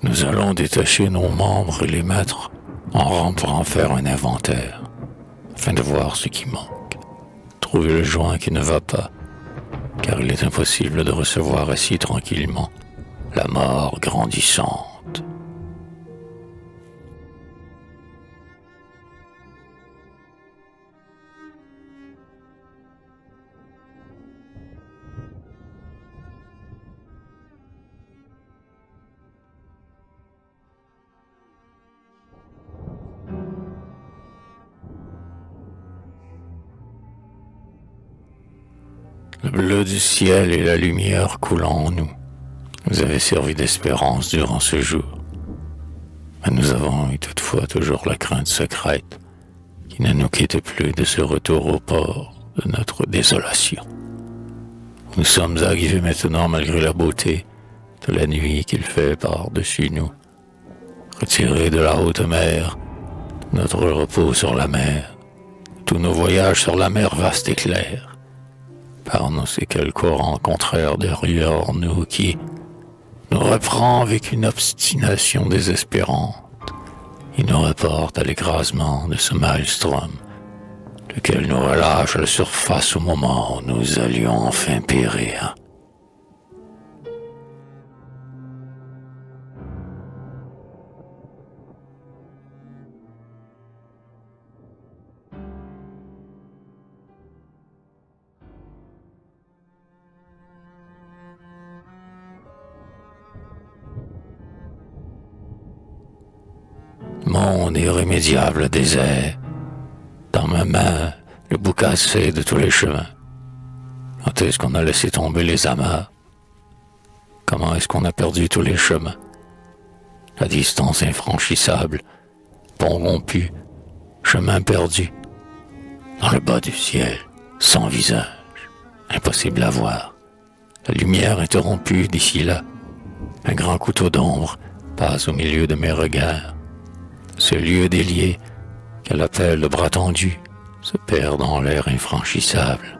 Nous allons détacher nos membres et les mettre en rang pour en faire un inventaire, afin de voir ce qui manque, trouver le joint qui ne va pas, car il est impossible de recevoir assis tranquillement la mort grandissante. Le bleu du ciel et la lumière coulant en nous nous avaient servi d'espérance durant ce jour. Mais nous avons eu toutefois toujours la crainte secrète qui ne nous quitte plus de ce retour au port de notre désolation. Nous sommes arrivés maintenant malgré la beauté de la nuit qu'il fait par-dessus nous. Retirés de la haute mer, notre repos sur la mer, tous nos voyages sur la mer vaste et claire, par nos ces quelques courants contraires derrière nous qui nous reprend avec une obstination désespérante et nous reporte à l'écrasement de ce maelstrom, lequel nous relâche à la surface au moment où nous allions enfin périr. Monde irrémédiable désert, dans ma main, le bout cassé de tous les chemins. Quand est-ce qu'on a laissé tomber les amarres? Comment est-ce qu'on a perdu tous les chemins? La distance infranchissable, pont rompu, chemin perdu. Dans le bas du ciel, sans visage, impossible à voir. La lumière interrompue d'ici là. Un grand couteau d'ombre passe au milieu de mes regards. Ce lieu délié, qu'elle appelle le bras tendu, se perd dans l'air infranchissable.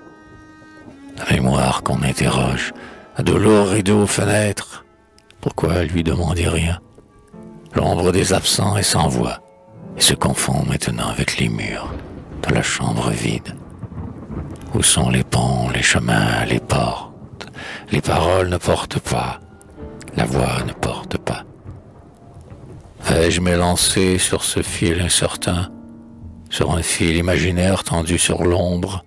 La mémoire qu'on interroge, à de lourds rideaux aux fenêtres, pourquoi lui demander rien? L'ombre des absents est sans voix, et se confond maintenant avec les murs de la chambre vide. Où sont les ponts, les chemins, les portes? Les paroles ne portent pas, la voix ne porte pas. Vais-je m'élancer sur ce fil incertain, sur un fil imaginaire tendu sur l'ombre,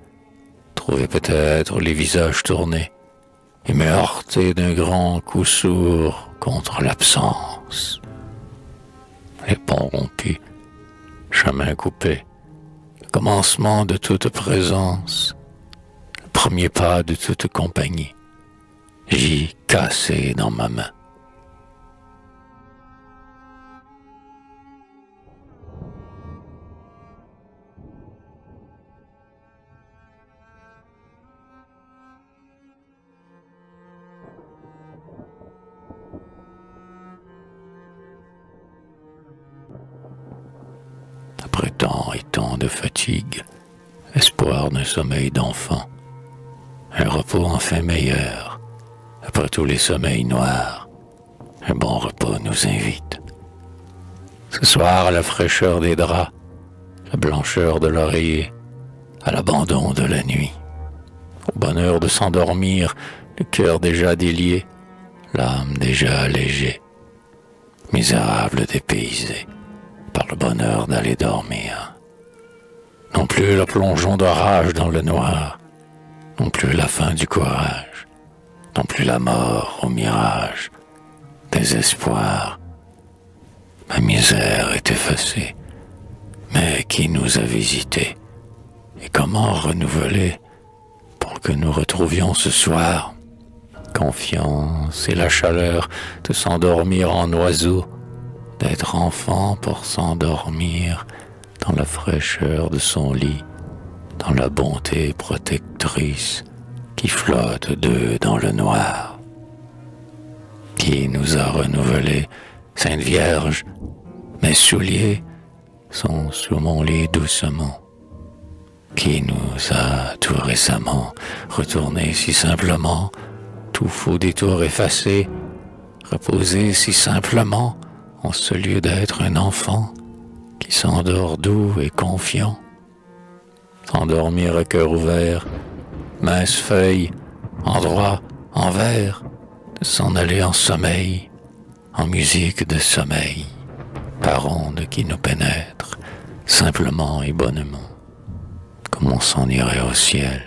trouver peut-être les visages tournés, et me heurter d'un grand coup sourd contre l'absence? Les ponts rompus, chemin coupé, le commencement de toute présence, le premier pas de toute compagnie, j'y cassé dans ma main. Après tant et tant de fatigue, espoir d'un sommeil d'enfant, un repos enfin meilleur, après tous les sommeils noirs, un bon repos nous invite. Ce soir, à la fraîcheur des draps, la blancheur de l'oreiller, à l'abandon de la nuit, au bonheur de s'endormir, le cœur déjà délié, l'âme déjà allégée, misérable dépaysé. Par le bonheur d'aller dormir. Non plus le plongeon d'orage dans le noir, non plus la fin du courage, non plus la mort au mirage, désespoir. Ma misère est effacée, mais qui nous a visités? Et comment renouveler pour que nous retrouvions ce soir confiance et la chaleur de s'endormir en oiseau, d'être enfant pour s'endormir dans la fraîcheur de son lit, dans la bonté protectrice qui flotte d'eux dans le noir. Qui nous a renouvelés, Sainte Vierge, mes souliers sont sous mon lit doucement. Qui nous a tout récemment retournés si simplement, tout faux détour effacé, reposés si simplement, en ce lieu d'être un enfant qui s'endort doux et confiant. S'endormir à cœur ouvert, mince feuille, en droit, en vers, de s'en aller en sommeil, en musique de sommeil, par ondes qui nous pénètrent, simplement et bonnement, comme on s'en irait au ciel.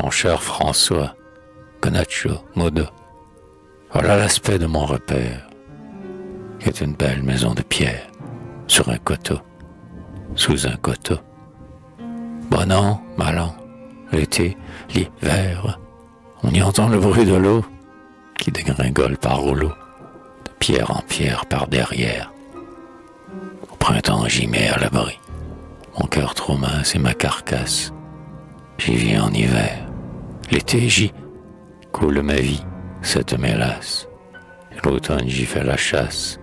Mon cher François, Konnacho, Modo. Voilà l'aspect de mon repère, qui est une belle maison de pierre, sur un coteau, sous un coteau. Bon an, mal an, l'été, l'hiver, on y entend le bruit de l'eau, qui dégringole par rouleau, de pierre en pierre par derrière. Au printemps, j'y mets à l'abri, mon cœur trop mince et ma carcasse. J'y viens en hiver, l'été, j'y coule ma vie, cette mélasse. L'automne, j'y fais la chasse,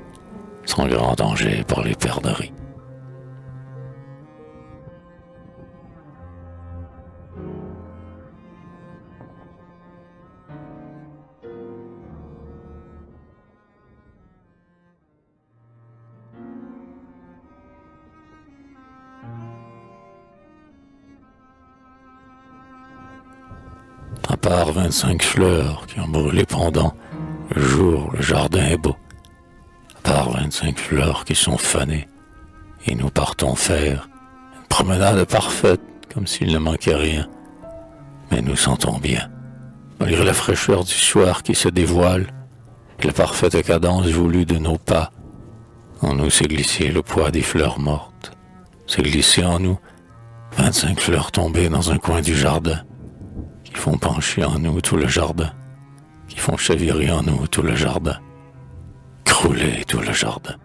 sans grand danger pour les perdrix. À part 25 fleurs qui ont brûlé pendant le jour, le jardin est beau. À part 25 fleurs qui sont fanées, et nous partons faire une promenade parfaite, comme s'il ne manquait rien. Mais nous sentons bien, malgré la fraîcheur du soir qui se dévoile, et la parfaite cadence voulue de nos pas. En nous s'est glissé le poids des fleurs mortes, s'est glissé en nous 25 fleurs tombées dans un coin du jardin, qui font pencher en nous tout le jardin, qui font chavirer en nous tout le jardin, crouler tout le jardin.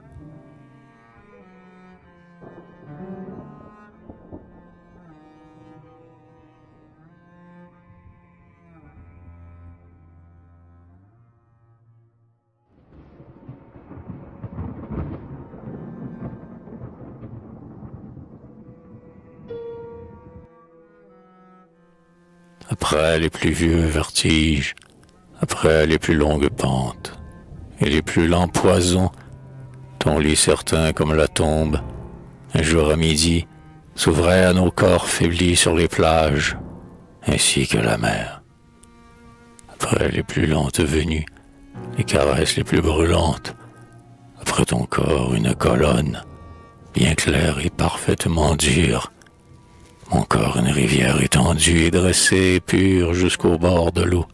Après les plus vieux vertiges, après les plus longues pentes, et les plus lents poisons, dont lit certain comme la tombe, un jour à midi, s'ouvrait à nos corps faiblis sur les plages, ainsi que la mer. Après les plus lentes venues, les caresses les plus brûlantes, après ton corps une colonne, bien claire et parfaitement dure, mon corps une rivière étendue et dressée et pure jusqu'au bord de l'eau.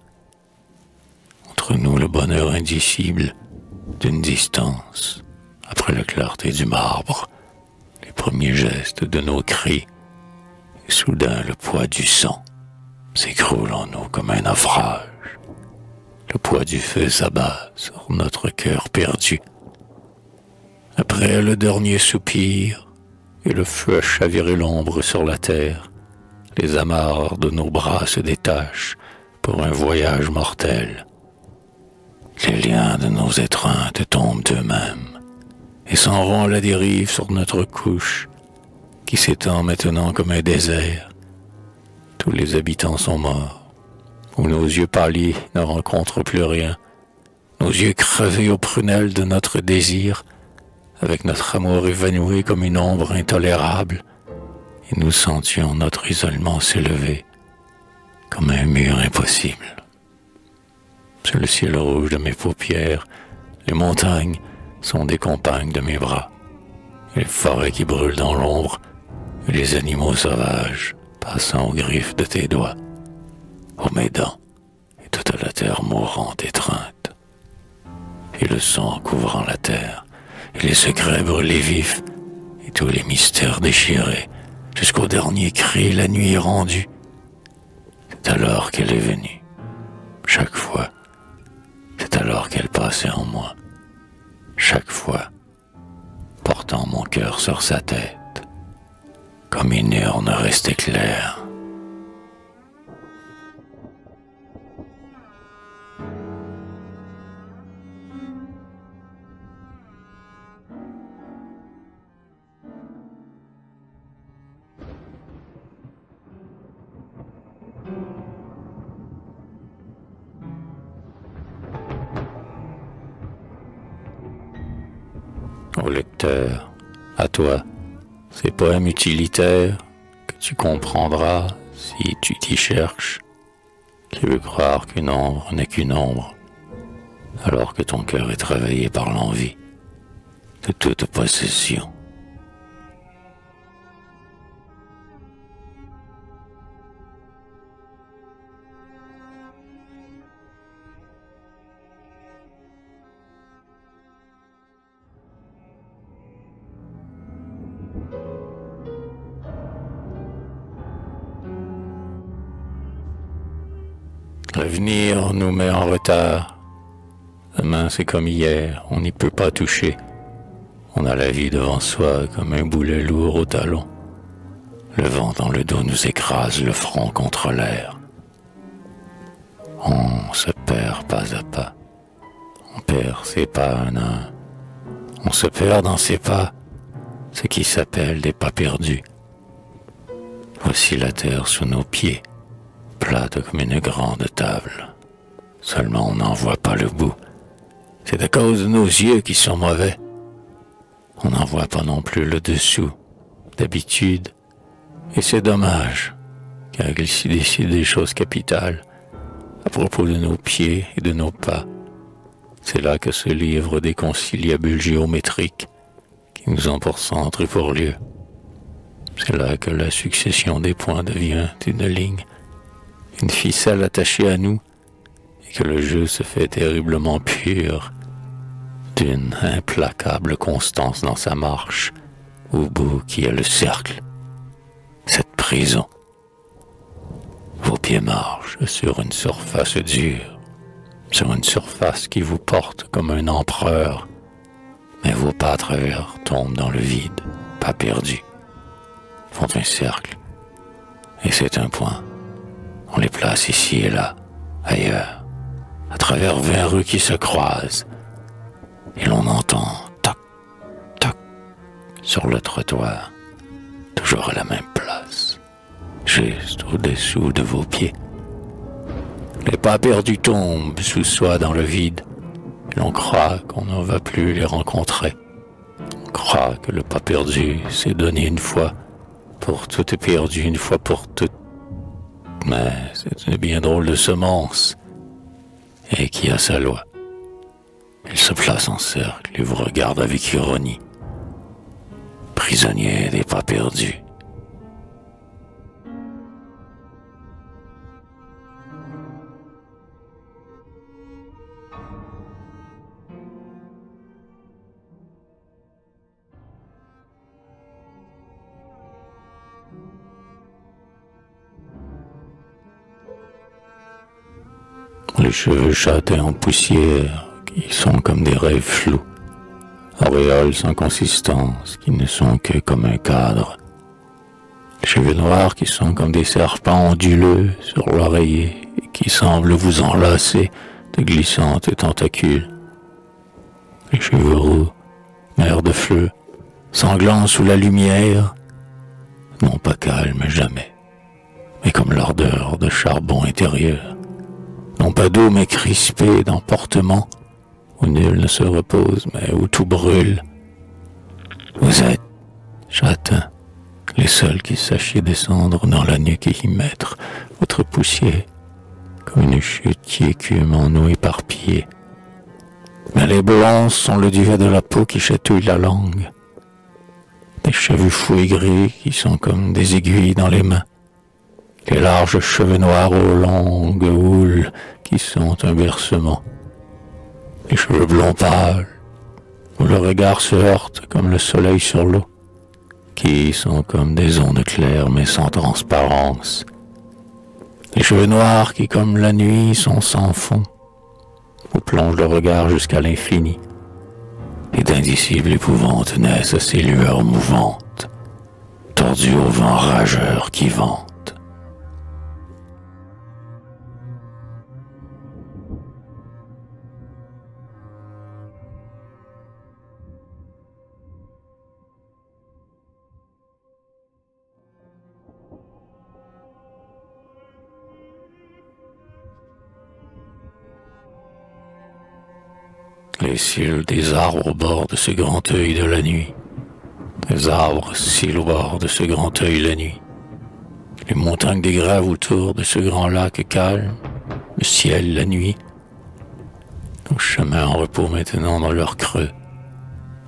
Entre nous le bonheur indicible d'une distance, après la clarté du marbre, les premiers gestes de nos cris, et soudain le poids du sang s'écroule en nous comme un naufrage. Le poids du feu s'abat sur notre cœur perdu. Après le dernier soupir, et le feu a chaviré l'ombre sur la terre. Les amarres de nos bras se détachent pour un voyage mortel. Les liens de nos étreintes tombent eux-mêmes et s'en vont à la dérive sur notre couche qui s'étend maintenant comme un désert. Tous les habitants sont morts, où nos yeux pâlis ne rencontrent plus rien. Nos yeux crevés aux prunelles de notre désir, avec notre amour évanoui comme une ombre intolérable, et nous sentions notre isolement s'élever comme un mur impossible. Sur le ciel rouge de mes paupières, les montagnes sont des compagnes de mes bras, et les forêts qui brûlent dans l'ombre, et les animaux sauvages passant aux griffes de tes doigts, aux mes dents, et toute la terre mourante étreinte, et le sang couvrant la terre, et les secrets brûlés vifs, et tous les mystères déchirés, jusqu'au dernier cri, la nuit est rendue. C'est alors qu'elle est venue, chaque fois. C'est alors qu'elle passait en moi, chaque fois, portant mon cœur sur sa tête, comme une urne restait claire. Au lecteur, à toi, ces poèmes utilitaires que tu comprendras si tu t'y cherches, qui veut croire qu'une ombre n'est qu'une ombre, alors que ton cœur est travaillé par l'envie de toute possession. L'avenir nous met en retard. Demain, c'est comme hier, on n'y peut pas toucher. On a la vie devant soi comme un boulet lourd au talon. Le vent dans le dos nous écrase le front contre l'air. On se perd pas à pas. On perd ses pas un à un. On se perd dans ses pas, ce qui s'appelle des pas perdus. Voici la terre sous nos pieds, plate comme une grande table. Seulement on n'en voit pas le bout. C'est à cause de nos yeux qui sont mauvais. On n'en voit pas non plus le dessous, d'habitude. Et c'est dommage, car il s'y décide des choses capitales à propos de nos pieds et de nos pas. C'est là que se livrent des conciliabules géométriques qui nous ont pour centre et pour lieu. C'est là que la succession des points devient une ligne, une ficelle attachée à nous, et que le jeu se fait terriblement pur, d'une implacable constance dans sa marche, au bout qui est le cercle, cette prison. Vos pieds marchent sur une surface dure, sur une surface qui vous porte comme un empereur, mais vos pas à travers tombent dans le vide, pas perdus, font un cercle, et c'est un point. On les place ici et là, ailleurs, à travers 20 rues qui se croisent, et l'on entend toc, toc, sur le trottoir, toujours à la même place, juste au-dessous de vos pieds. Les pas perdus tombent sous soi dans le vide, et l'on croit qu'on ne va plus les rencontrer. On croit que le pas perdu s'est donné une fois pour tout et perdu une fois pour toutes. Mais c'est une bien drôle de semence, et qui a sa loi. Il se place en cercle et vous regarde avec ironie, prisonnier des pas perdus. Les cheveux châtains en poussière, qui sont comme des rêves flous, auréoles sans consistance, qui ne sont que comme un cadre. Les cheveux noirs qui sont comme des serpents onduleux sur l'oreiller, et qui semblent vous enlacer de glissantes tentacules. Les cheveux roux, mer de feu, sanglants sous la lumière, non pas calmes jamais, mais comme l'ardeur de charbon intérieur. Non pas d'eau, mais crispée d'emportement, où nul ne se repose, mais où tout brûle. Vous êtes, châtains, les seuls qui sachiez descendre dans la nuque et y mettre votre poussière, comme une chute qui écume en eau éparpillée. Mais les blancs sont le duvet de la peau qui chatouille la langue, des cheveux fous et gris qui sont comme des aiguilles dans les mains, les larges cheveux noirs aux longues houles qui sont un bercement. Les cheveux blonds pâles, où le regard se heurte comme le soleil sur l'eau, qui sont comme des ondes claires mais sans transparence. Les cheveux noirs qui, comme la nuit, sont sans fond, où plonge le regard jusqu'à l'infini, et d'indicibles épouvantes naissent à ces lueurs mouvantes, tordues au vent rageur qui vente. Les cils des arbres au bord de ce grand œil de la nuit, les arbres cils au bord de ce grand œil la nuit, les montagnes des grèves autour de ce grand lac calme, le ciel la nuit, nos chemins en repos maintenant dans leur creux,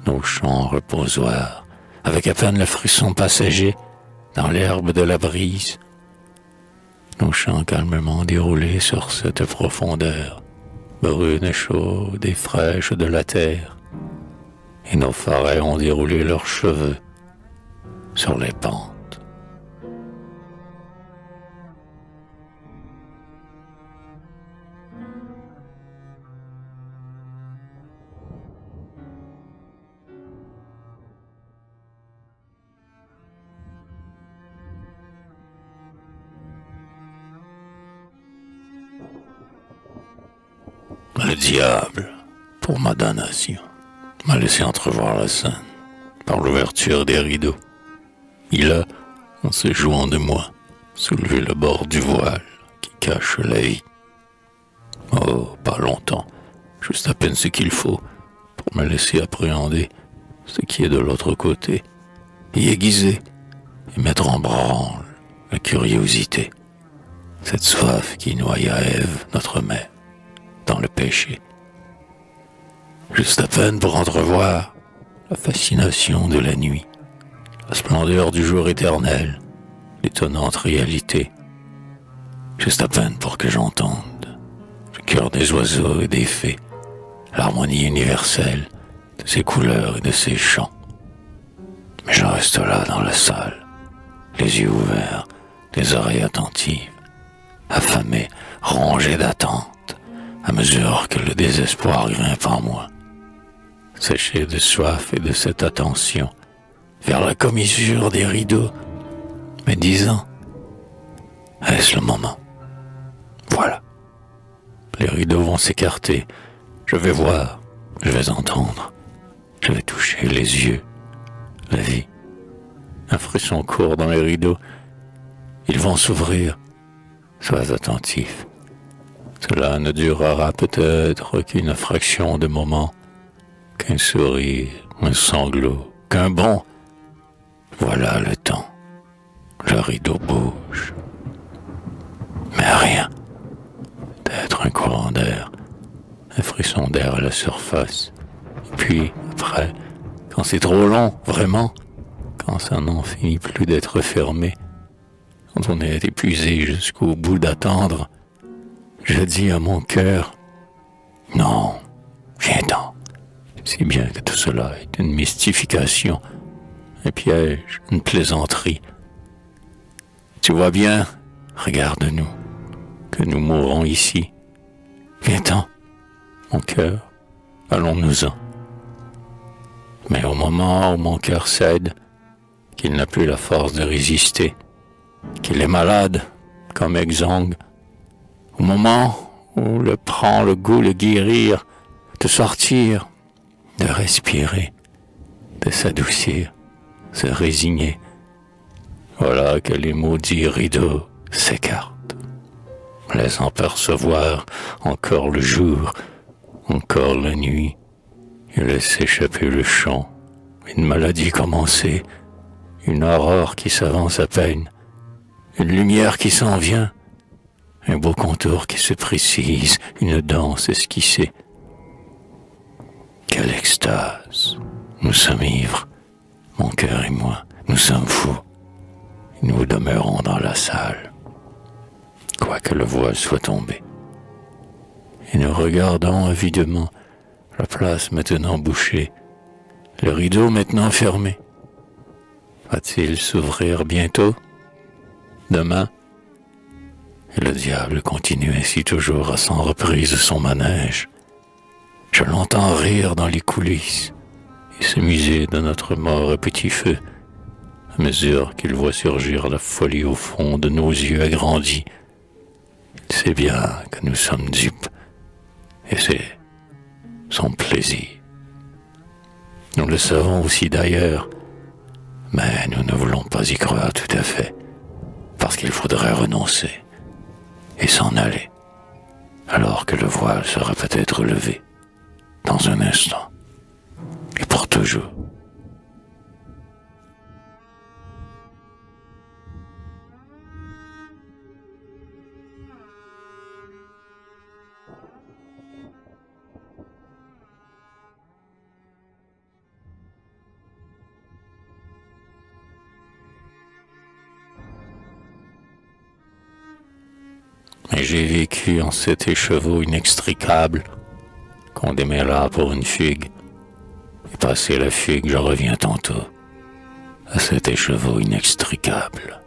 nos champs en reposoir, avec à peine le frisson passager dans l'herbe de la brise, nos champs calmement déroulés sur cette profondeur, brune et chaude et fraîche de la terre, et nos forêts ont déroulé leurs cheveux sur les pentes. Le diable, pour ma damnation, m'a laissé entrevoir la scène par l'ouverture des rideaux. Il a, en se jouant de moi, soulevé le bord du voile qui cache la vie. Oh, pas longtemps, juste à peine ce qu'il faut pour me laisser appréhender ce qui est de l'autre côté, y aiguiser et mettre en branle la curiosité, cette soif qui noya Ève, notre mère, dans le péché. Juste à peine pour entrevoir la fascination de la nuit, la splendeur du jour éternel, l'étonnante réalité. Juste à peine pour que j'entende le cœur des oiseaux et des fées, l'harmonie universelle de ses couleurs et de ses chants. Mais je reste là dans la salle, les yeux ouverts, les oreilles attentives, affamé, rongé d'attente, à mesure que le désespoir grimpe en moi. Séché de soif et de cette attention, vers la commissure des rideaux, mais disant, est-ce le moment? Voilà. Les rideaux vont s'écarter, je vais voir, je vais entendre, je vais toucher les yeux, la vie. Un frisson court dans les rideaux, ils vont s'ouvrir. Sois attentif. Cela ne durera peut-être qu'une fraction de moment, qu'un sourire, un sanglot, qu'un bond. Voilà le temps. Le rideau bouge. Mais rien. Peut-être un courant d'air, un frisson d'air à la surface. Et puis, après, quand c'est trop long, vraiment, quand ça n'en finit plus d'être fermé, quand on est épuisé jusqu'au bout d'attendre, je dis à mon cœur, non, viens-t'en. Si bien que tout cela est une mystification, un piège, une plaisanterie. Tu vois bien, regarde-nous, que nous mourrons ici. Viens-t'en, mon cœur, allons-nous-en. Mais au moment où mon cœur cède, qu'il n'a plus la force de résister, qu'il est malade, comme exsangue, au moment où le prend le goût de guérir, de sortir, de respirer, de s'adoucir, se résigner. Voilà que les maudits rideaux s'écartent, laissant percevoir encore le jour, encore la nuit, et laisse échapper le chant, une maladie commencée, une aurore qui s'avance à peine, une lumière qui s'en vient, un beau contour qui se précise, une danse esquissée. Quelle extase! Nous sommes ivres, mon cœur et moi, nous sommes fous. Nous demeurons dans la salle, quoique le voile soit tombé. Et nous regardons avidement la place maintenant bouchée, le rideau maintenant fermé. Va-t-il s'ouvrir bientôt ? Demain, et le diable continue ainsi toujours à sans reprise son manège. Je l'entends rire dans les coulisses et s'amuser de notre mort à petit feu, à mesure qu'il voit surgir la folie au fond de nos yeux agrandis. Il sait bien que nous sommes dupes, et c'est son plaisir. Nous le savons aussi d'ailleurs, mais nous ne voulons pas y croire tout à fait, parce qu'il faudrait renoncer et s'en aller, alors que le voile sera peut-être levé dans un instant et pour toujours. Mais j'ai vécu en cet écheveau inextricable qu'on démêla pour une fugue. Et passé la fugue, je reviens tantôt à cet écheveau inextricable.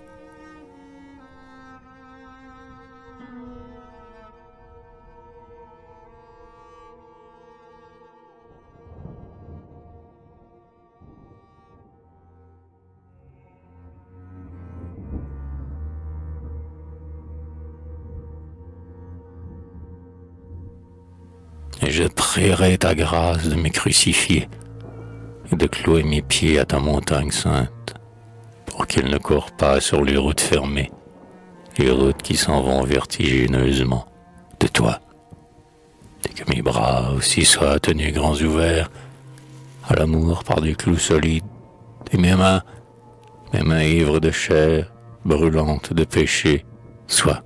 je prierai ta grâce de me crucifier et de clouer mes pieds à ta montagne sainte, pour qu'ils ne courent pas sur les routes fermées, les routes qui s'en vont vertigineusement de toi, et que mes bras aussi soient tenus grands ouverts à l'amour par des clous solides, et mes mains ivres de chair, brûlantes de péché, soient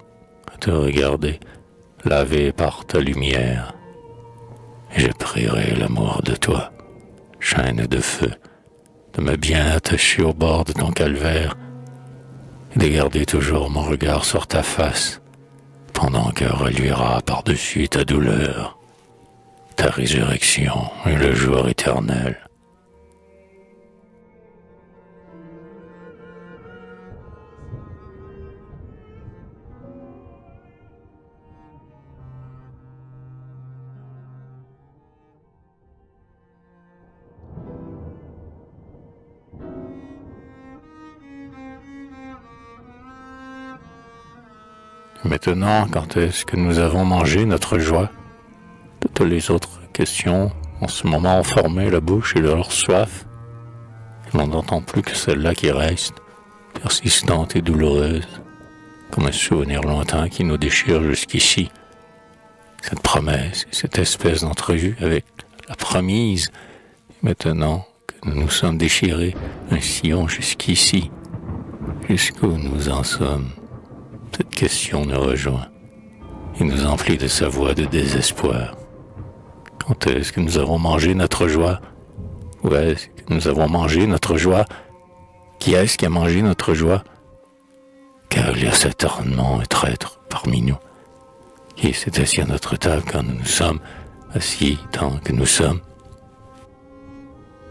à te regarder, lavées par ta lumière. Et je prierai l'amour de toi, chaîne de feu, de me bien attacher au bord de ton calvaire, et de garder toujours mon regard sur ta face, pendant que reluira par-dessus ta douleur, ta résurrection et le jour éternel. Maintenant, quand est-ce que nous avons mangé notre joie? Toutes les autres questions, en ce moment, ont formé la bouche et leur soif. Je n'en entends plus que celle-là qui reste, persistante et douloureuse, comme un souvenir lointain qui nous déchire jusqu'ici. Cette promesse, cette espèce d'entrevue avec la promise, et maintenant que nous nous sommes déchirés, un sillon jusqu'ici, jusqu'où nous en sommes. Cette question nous rejoint et nous emplit de sa voix de désespoir. Quand est-ce que nous avons mangé notre joie? Où est-ce que nous avons mangé notre joie? Qui est-ce qui a mangé notre joie? Car il y a certainement un traître parmi nous qui s'est assis à notre table quand nous nous sommes assis tant que nous sommes,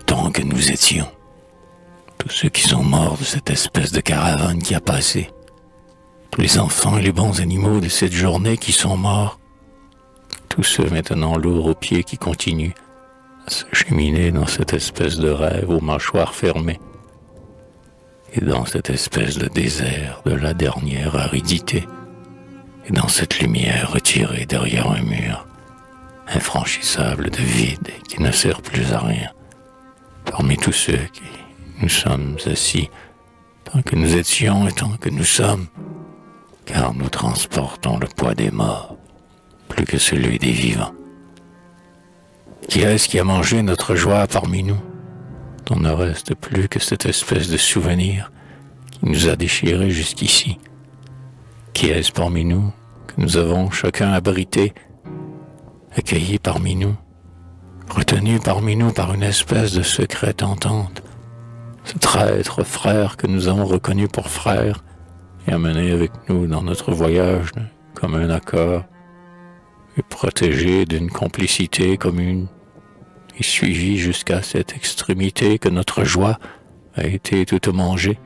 tant que nous étions. Tous ceux qui sont morts de cette espèce de caravane qui a passé, tous les enfants et les bons animaux de cette journée qui sont morts, tous ceux maintenant lourds aux pieds qui continuent à se cheminer dans cette espèce de rêve aux mâchoires fermées, et dans cette espèce de désert de la dernière aridité, et dans cette lumière retirée derrière un mur, infranchissable de vide et qui ne sert plus à rien. Parmi tous ceux qui nous sommes assis, tant que nous étions et tant que nous sommes, car nous transportons le poids des morts, plus que celui des vivants. Qui est-ce qui a mangé notre joie parmi nous, dont ne reste plus que cette espèce de souvenir qui nous a déchirés jusqu'ici? Qui est-ce parmi nous que nous avons chacun abrité, accueilli parmi nous, retenu parmi nous par une espèce de secrète entente, ce traître frère que nous avons reconnu pour frère, et amené avec nous dans notre voyage comme un accord, et protégé d'une complicité commune, et suivi jusqu'à cette extrémité que notre joie a été toute mangée,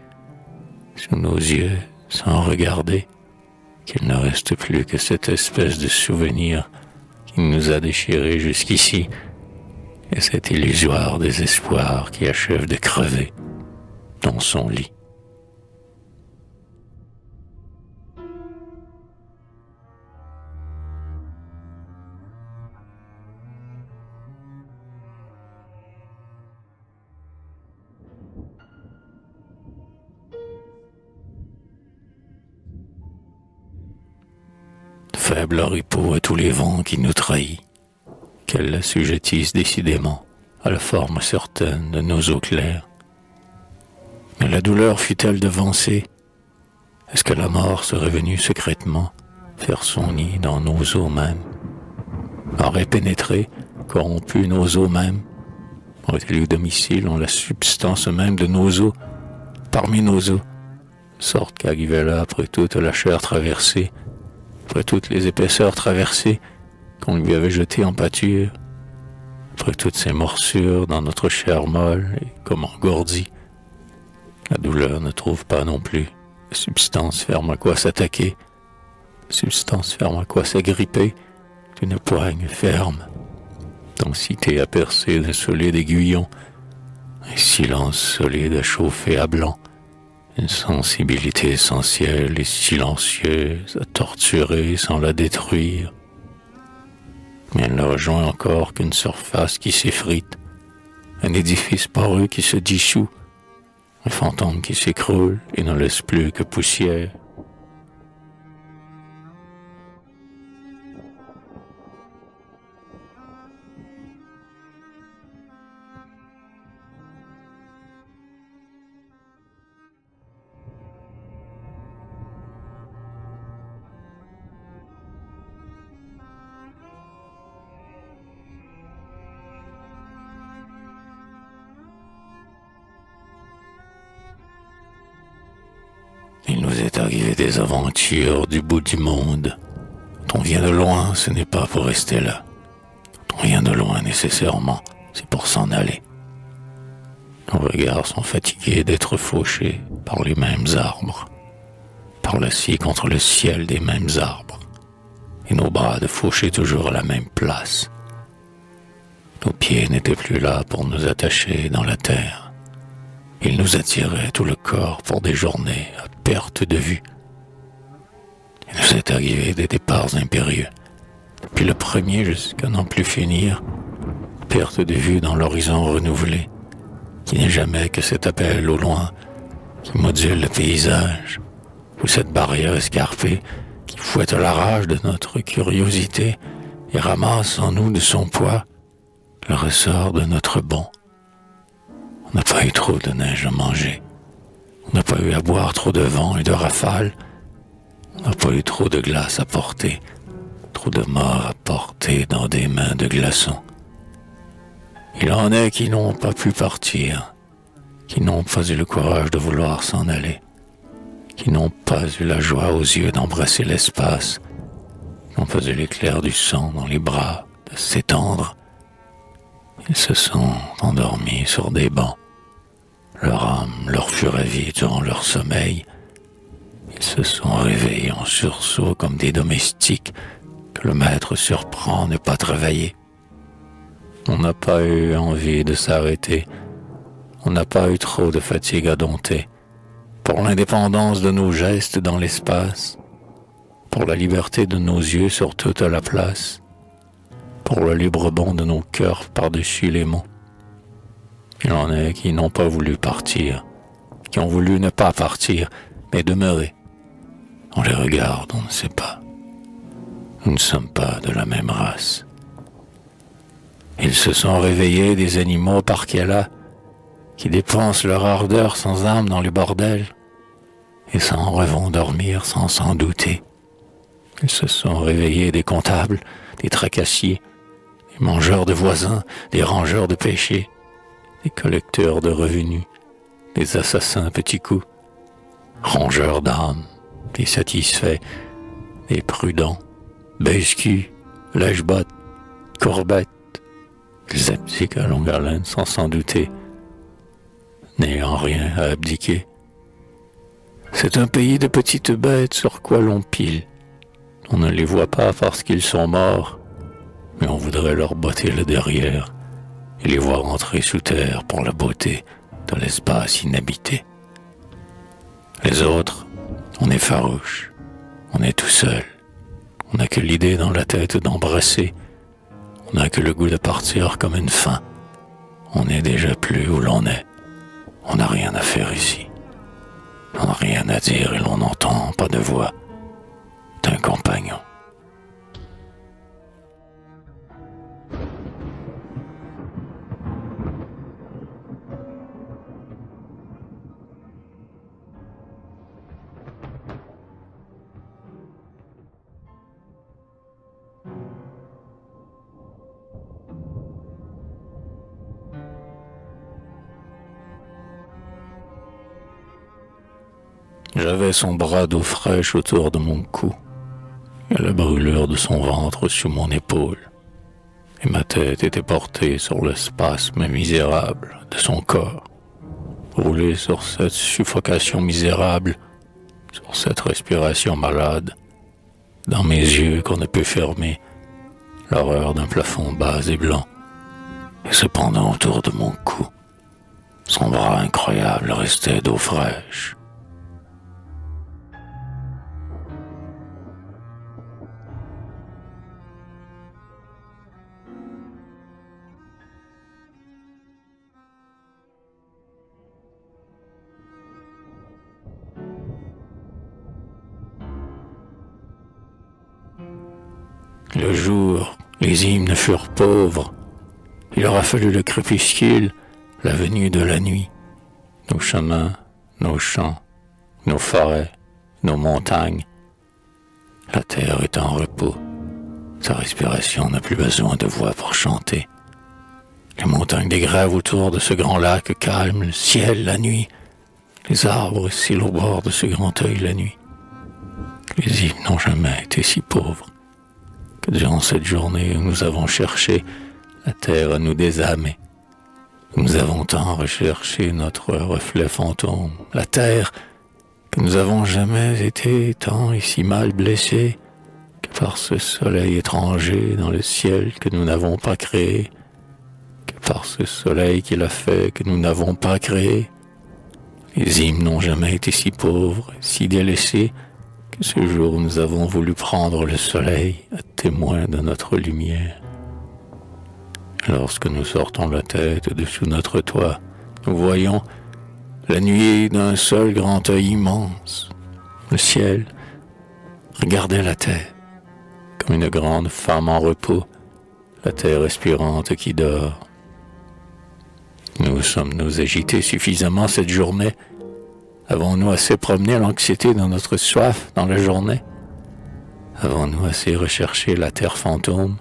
sous nos yeux, sans regarder, qu'il ne reste plus que cette espèce de souvenir qui nous a déchirés jusqu'ici, et cet illusoire désespoir qui achève de crever dans son lit. Faible oripeau à tous les vents qui nous trahit, qu'elle l'assujettisse décidément à la forme certaine de nos eaux claires. Mais la douleur fut-elle devancée? Est-ce que la mort serait venue secrètement faire son nid dans nos eaux mêmes? Aurait pénétré, corrompu nos eaux mêmes? Aurait-elle eu domicile en la substance même de nos eaux, parmi nos eaux, sorte qu'arrivait là après toute la chair traversée, après toutes les épaisseurs traversées qu'on lui avait jetées en pâture, après toutes ces morsures dans notre chair molle et comme engourdie, la douleur ne trouve pas non plus la substance ferme à quoi s'attaquer, substance ferme à quoi s'agripper, d'une poigne ferme, densité à percer d'un solide aiguillon, un silence solide à chauffer à blanc, une sensibilité essentielle et silencieuse à torturer sans la détruire. mais elle ne rejoint encore qu'une surface qui s'effrite, un édifice poreux qui se dissout, un fantôme qui s'écroule et ne laisse plus que poussière. Il nous est arrivé des aventures du bout du monde. Quand on vient de loin, ce n'est pas pour rester là. Quand on vient de loin, nécessairement, c'est pour s'en aller. Nos regards sont fatigués d'être fauchés par les mêmes arbres, par la scie contre le ciel des mêmes arbres, et nos bras de faucher toujours à la même place. Nos pieds n'étaient plus là pour nous attacher dans la terre. Il nous attirait tout le corps pour des journées à perte de vue. Il nous est arrivé des départs impérieux, puis le premier jusqu'à n'en plus finir, perte de vue dans l'horizon renouvelé, qui n'est jamais que cet appel au loin qui module le paysage, ou cette barrière escarpée qui fouette la rage de notre curiosité et ramasse en nous de son poids le ressort de notre bond. On n'a pas eu trop de neige à manger. On n'a pas eu à boire trop de vent et de rafales. On n'a pas eu trop de glace à porter. Trop de morts à porter dans des mains de glaçons. Il en est qui n'ont pas pu partir. Qui n'ont pas eu le courage de vouloir s'en aller. Qui n'ont pas eu la joie aux yeux d'embrasser l'espace. Qui n'ont pas eu l'éclair du sang dans les bras de s'étendre. Ils se sont endormis sur des bancs. Leur âme leur fut ravie durant leur sommeil. Ils se sont réveillés en sursaut comme des domestiques que le maître surprend ne pas travailler. On n'a pas eu envie de s'arrêter. On n'a pas eu trop de fatigue à dompter. Pour l'indépendance de nos gestes dans l'espace. Pour la liberté de nos yeux sur toute la place. Pour le libre bond de nos cœurs par-dessus les monts. Il en est qui n'ont pas voulu partir, qui ont voulu ne pas partir, mais demeurer. On les regarde, on ne sait pas. Nous ne sommes pas de la même race. Ils se sont réveillés des animaux par qu'elle qui dépensent leur ardeur sans âme dans les bordels, et s'en revont dormir sans s'en douter. Ils se sont réveillés des comptables, des tracassiers, des mangeurs de voisins, des rangeurs de péchés, des collecteurs de revenus, des assassins petits coups, rongeurs d'âmes, des satisfaits, des prudents, baisecus, lèche-bottes, courbettes, des abdiques à longue haleine sans s'en douter, n'ayant rien à abdiquer. C'est un pays de petites bêtes sur quoi l'on pile. On ne les voit pas parce qu'ils sont morts, mais on voudrait leur botter le derrière et les voir entrer sous terre pour la beauté de l'espace inhabité. Les autres, on est farouche, on est tout seul, on n'a que l'idée dans la tête d'embrasser, on n'a que le goût de partir comme une faim, on n'est déjà plus où l'on est, on n'a rien à faire ici, on n'a rien à dire et l'on n'entend pas de voix. D'un compagnon. J'avais son bras d'eau fraîche autour de mon cou. Et la brûlure de son ventre sous mon épaule, et ma tête était portée sur le spasme misérable de son corps, roulée sur cette suffocation misérable, sur cette respiration malade, dans mes yeux qu'on ne peut fermer, l'horreur d'un plafond bas et blanc, et cependant autour de mon cou, son bras incroyable restait d'eau fraîche. Le jour, les hymnes furent pauvres. Il aura fallu le crépuscule, la venue de la nuit. Nos chemins, nos champs, nos forêts, nos montagnes. La terre est en repos. Sa respiration n'a plus besoin de voix pour chanter. Les montagnes dégrèvent autour de ce grand lac calme, le ciel, la nuit. Les arbres oscillent au bord de ce grand œil la nuit. Les hymnes n'ont jamais été si pauvres que durant cette journée où nous avons cherché la terre à nous désâmer. Nous avons tant recherché notre reflet fantôme, la terre, que nous avons jamais été tant et si mal blessés que par ce soleil étranger dans le ciel que nous n'avons pas créé, que par ce soleil qui l'a fait que nous n'avons pas créé. Les hymnes n'ont jamais été si pauvres, si délaissés, que ce jour où nous avons voulu prendre le soleil à témoin de notre lumière. Lorsque nous sortons la tête de sous notre toit, nous voyons la nuée d'un seul grand œil immense. Le ciel regardait la terre comme une grande femme en repos, la terre respirante qui dort. Nous sommes-nous agités suffisamment cette journée? Avons-nous assez promené l'anxiété dans notre soif dans la journée? Avons-nous assez recherché la terre fantôme?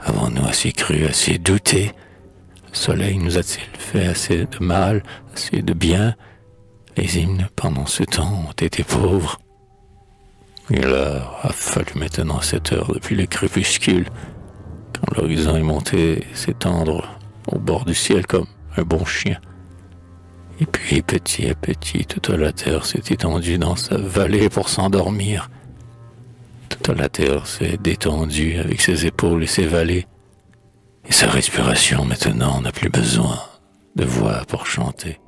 Avons-nous assez cru, assez douté? Le soleil nous a-t-il fait assez de mal, assez de bien? Les hymnes pendant ce temps ont été pauvres. Il a fallu maintenant 7 heures depuis le crépuscule, quand l'horizon est monté s'étendre au bord du ciel comme un bon chien. Et puis, petit à petit, toute la terre s'est étendue dans sa vallée pour s'endormir. Toute la terre s'est détendue avec ses épaules et ses vallées. Et sa respiration, maintenant, n'a plus besoin de voix pour chanter.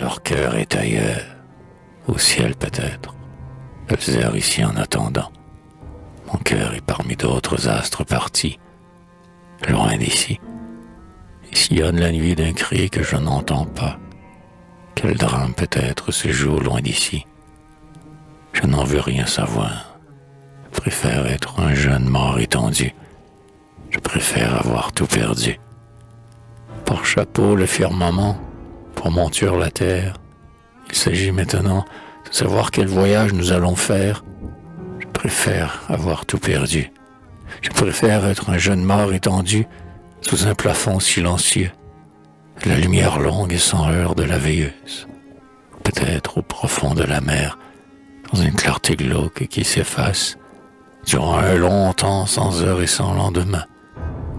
Leur cœur est ailleurs, au ciel peut-être. Elles errent ici en attendant. Mon cœur est parmi d'autres astres partis, loin d'ici, et sillonne la nuit d'un cri que je n'entends pas. Quel drame peut-être se joue loin d'ici. Je n'en veux rien savoir. Je préfère être un jeune mort étendu. Je préfère avoir tout perdu. Par chapeau, le firmament, pour monture la terre. Il s'agit maintenant de savoir quel voyage nous allons faire. Je préfère avoir tout perdu. Je préfère être un jeune mort étendu sous un plafond silencieux, la lumière longue et sans heurts de la veilleuse, peut-être au profond de la mer, dans une clarté glauque qui s'efface, durant un long temps sans heure et sans lendemain,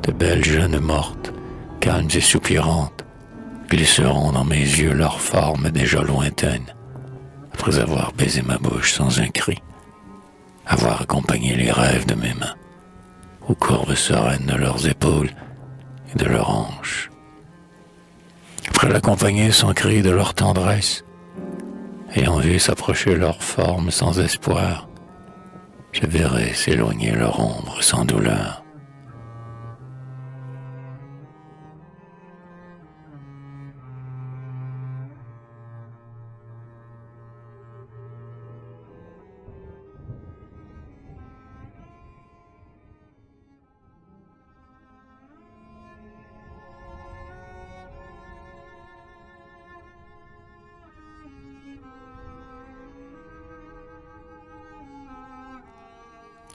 de belles jeunes mortes, calmes et soupirantes, glisseront dans mes yeux leur forme déjà lointaine, après avoir baisé ma bouche sans un cri, avoir accompagné les rêves de mes mains, aux courbes sereines de leurs épaules et de leurs hanches, après l'accompagner sans cri de leur tendresse, ayant vu s'approcher leur forme sans espoir, je verrai s'éloigner leur ombre sans douleur.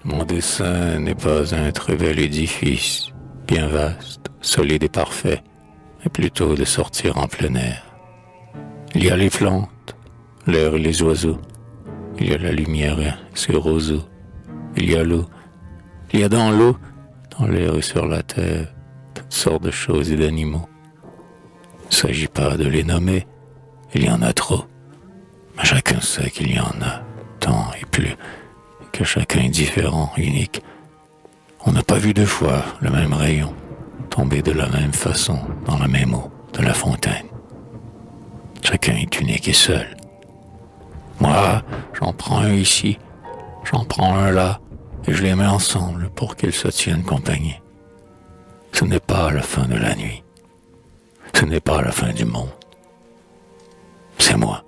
Mon dessein n'est pas un très bel édifice, bien vaste, solide et parfait, mais plutôt de sortir en plein air. Il y a les plantes, l'air et les oiseaux, il y a la lumière et ses roseaux, il y a l'eau, il y a dans l'eau, dans l'air et sur la terre, toutes sortes de choses et d'animaux. Il ne s'agit pas de les nommer, il y en a trop, mais chacun sait qu'il y en a tant et plus, que chacun est différent, unique. On n'a pas vu 2 fois le même rayon tomber de la même façon dans la même eau de la fontaine. Chacun est unique et seul. Moi, j'en prends un ici, j'en prends un là, et je les mets ensemble pour qu'ils se tiennent compagnie. Ce n'est pas la fin de la nuit. Ce n'est pas la fin du monde. C'est moi.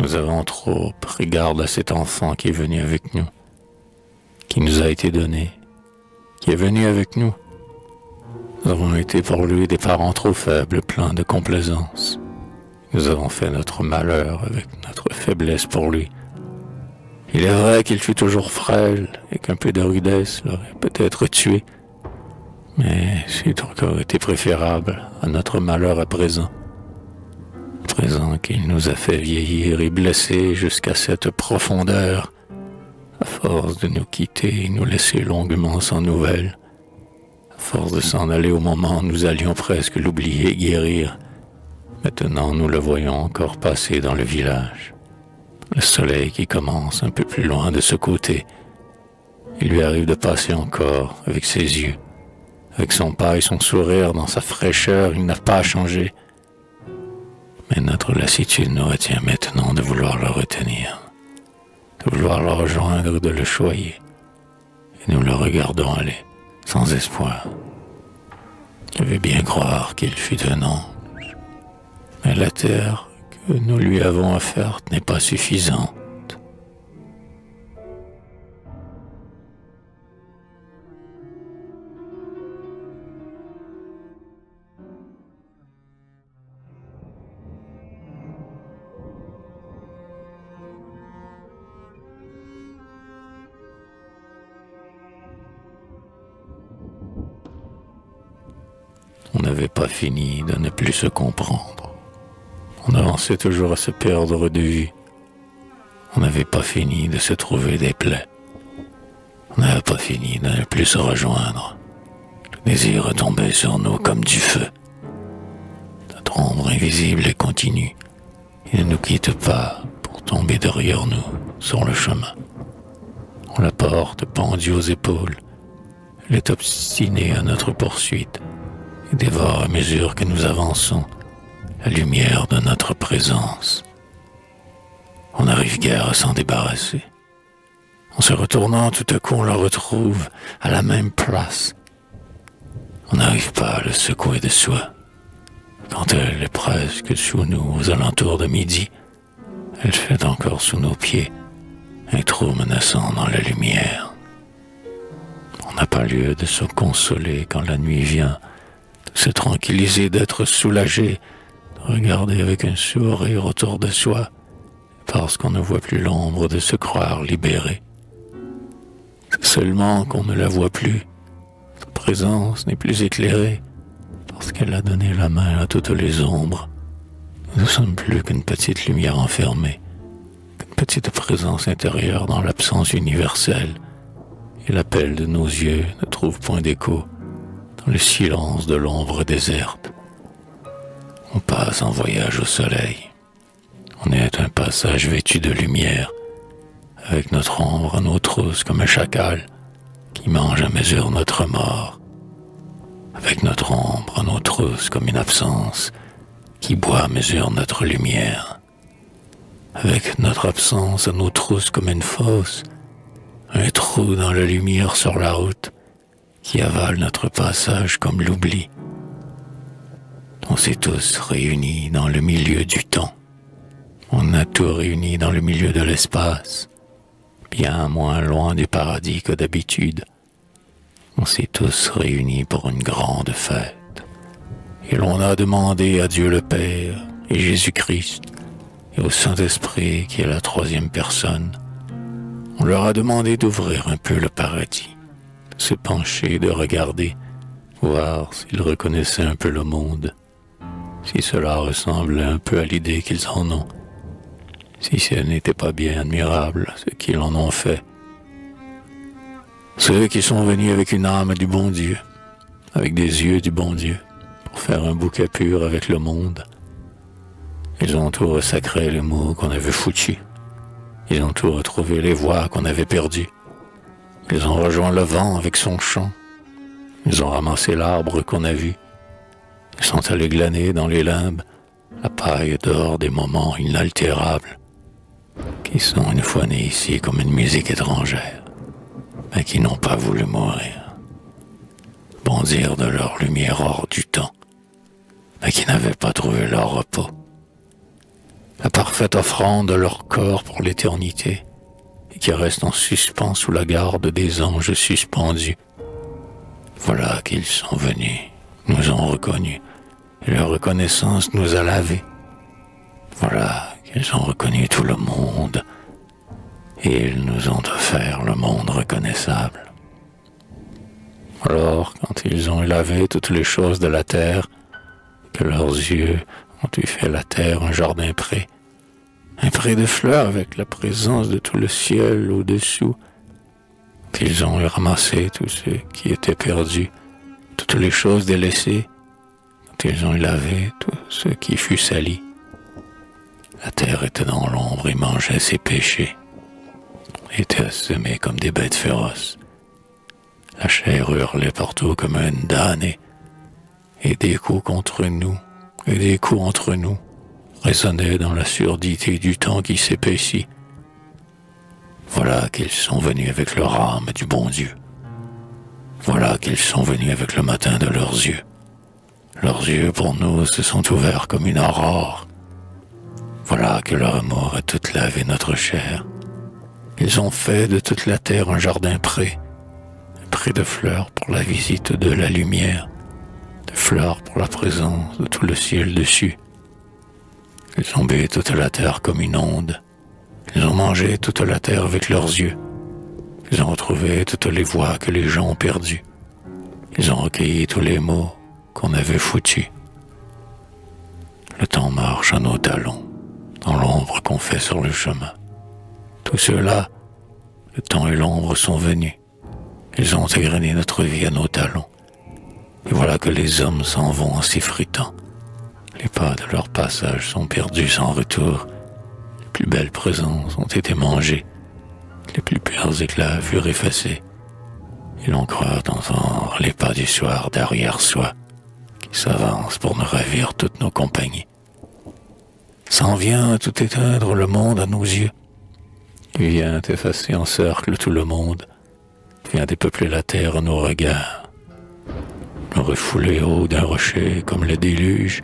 Nous avons trop pris garde à cet enfant qui est venu avec nous, qui nous a été donné, qui est venu avec nous. Nous avons été pour lui des parents trop faibles, pleins de complaisance. Nous avons fait notre malheur avec notre faiblesse pour lui. Il est vrai qu'il fut toujours frêle et qu'un peu de rudesse l'aurait peut-être tué, mais c'est encore été préférable à notre malheur à présent. Présent qu'il nous a fait vieillir et blesser jusqu'à cette profondeur, à force de nous quitter et nous laisser longuement sans nouvelles, à force de s'en aller au moment où nous allions presque l'oublier et guérir. Maintenant nous le voyons encore passer dans le village. Le soleil qui commence un peu plus loin de ce côté, il lui arrive de passer encore avec ses yeux, avec son pas et son sourire dans sa fraîcheur, il n'a pas changé. Mais notre lassitude nous retient maintenant de vouloir le retenir, de vouloir le rejoindre, de le choyer. Et nous le regardons aller, sans espoir. Je veux bien croire qu'il fut un ange, mais la terre que nous lui avons offerte n'est pas suffisante. On n'avait pas fini de ne plus se comprendre. On avançait toujours à se perdre de vue. On n'avait pas fini de se trouver des plaies. On n'avait pas fini de ne plus se rejoindre. Le désir retombait sur nous comme du feu. Notre ombre invisible et continue. Il ne nous quitte pas pour tomber derrière nous sur le chemin. On la porte pendue aux épaules. Elle est obstinée à notre poursuite. Et dévore à mesure que nous avançons la lumière de notre présence. On n'arrive guère à s'en débarrasser. En se retournant, tout à coup, on le retrouve à la même place. On n'arrive pas à le secouer de soi. Quand elle est presque sous nous, aux alentours de midi, elle fait encore sous nos pieds un trou menaçant dans la lumière. On n'a pas lieu de se consoler quand la nuit vient, de se tranquilliser, d'être soulagé, de regarder avec un sourire autour de soi, parce qu'on ne voit plus l'ombre, de se croire libéré. C'est seulement qu'on ne la voit plus, sa présence n'est plus éclairée, parce qu'elle a donné la main à toutes les ombres. Nous ne sommes plus qu'une petite lumière enfermée, qu'une petite présence intérieure dans l'absence universelle, et l'appel de nos yeux ne trouve point d'écho. Le silence de l'ombre déserte. On passe en voyage au soleil. On est un passage vêtu de lumière, avec notre ombre à nos trousses comme un chacal qui mange à mesure notre mort, avec notre ombre à nos trousses comme une absence qui boit à mesure notre lumière, avec notre absence à nos trousses comme une fosse, un trou dans la lumière sur la route, qui avale notre passage comme l'oubli. On s'est tous réunis dans le milieu du temps. On a tout réuni dans le milieu de l'espace, bien moins loin du paradis que d'habitude. On s'est tous réunis pour une grande fête. Et l'on a demandé à Dieu le Père et Jésus-Christ et au Saint-Esprit qui est la troisième personne, on leur a demandé d'ouvrir un peu le paradis, se pencher, de regarder, voir s'ils reconnaissaient un peu le monde, si cela ressemblait un peu à l'idée qu'ils en ont, si ce n'était pas bien admirable ce qu'ils en ont fait. Ceux qui sont venus avec une âme du bon Dieu, avec des yeux du bon Dieu, pour faire un bouquet pur avec le monde. Ils ont tout ressacré les mots qu'on avait foutus. Ils ont tout retrouvé les voix qu'on avait perdues. Ils ont rejoint le vent avec son chant. Ils ont ramassé l'arbre qu'on a vu. Ils sont allés glaner dans les limbes la paille d'or des moments inaltérables qui sont une fois nés ici comme une musique étrangère, mais qui n'ont pas voulu mourir, bondir de leur lumière hors du temps, mais qui n'avaient pas trouvé leur repos, la parfaite offrande de leur corps pour l'éternité, et qui restent en suspens sous la garde des anges suspendus. Voilà qu'ils sont venus, nous ont reconnus, et leur reconnaissance nous a lavés. Voilà qu'ils ont reconnu tout le monde, et ils nous ont offert le monde reconnaissable. Alors, quand ils ont lavé toutes les choses de la terre, que leurs yeux ont eu fait la terre un jardin-pré, un pré de fleurs avec la présence de tout le ciel au-dessous, qu'ils ont ramassé tout ce qui était perdu, toutes les choses délaissées, quand ils ont lavé tout ce qui fut sali. La terre était dans l'ombre et mangeait ses péchés, était assommée comme des bêtes féroces. La chair hurlait partout comme une damnée, et des coups contre nous, et des coups entre nous, résonnaient dans la surdité du temps qui s'épaissit. Voilà qu'ils sont venus avec leur âme du bon Dieu. Voilà qu'ils sont venus avec le matin de leurs yeux. Leurs yeux pour nous se sont ouverts comme une aurore. Voilà que leur amour a toute lavé notre chair. Ils ont fait de toute la terre un jardin-pré, un pré de fleurs pour la visite de la lumière, de fleurs pour la présence de tout le ciel dessus. Ils ont bu toute la terre comme une onde. Ils ont mangé toute la terre avec leurs yeux. Ils ont retrouvé toutes les voies que les gens ont perdues. Ils ont recueilli tous les mots qu'on avait foutus. Le temps marche à nos talons, dans l'ombre qu'on fait sur le chemin. Tous ceux-là, le temps et l'ombre sont venus. Ils ont égrené notre vie à nos talons. Et voilà que les hommes s'en vont en s'effritant. Les pas de leur passage sont perdus sans retour. Les plus belles présences ont été mangées, les plus purs éclats furent effacés, et l'on croit entendre les pas du soir derrière soi, qui s'avancent pour nous ravir toutes nos compagnies. S'en vient à tout éteindre le monde à nos yeux, vient effacer en cercle tout le monde, vient dépeupler la terre à nos regards, nous refouler haut d'un rocher comme le déluge,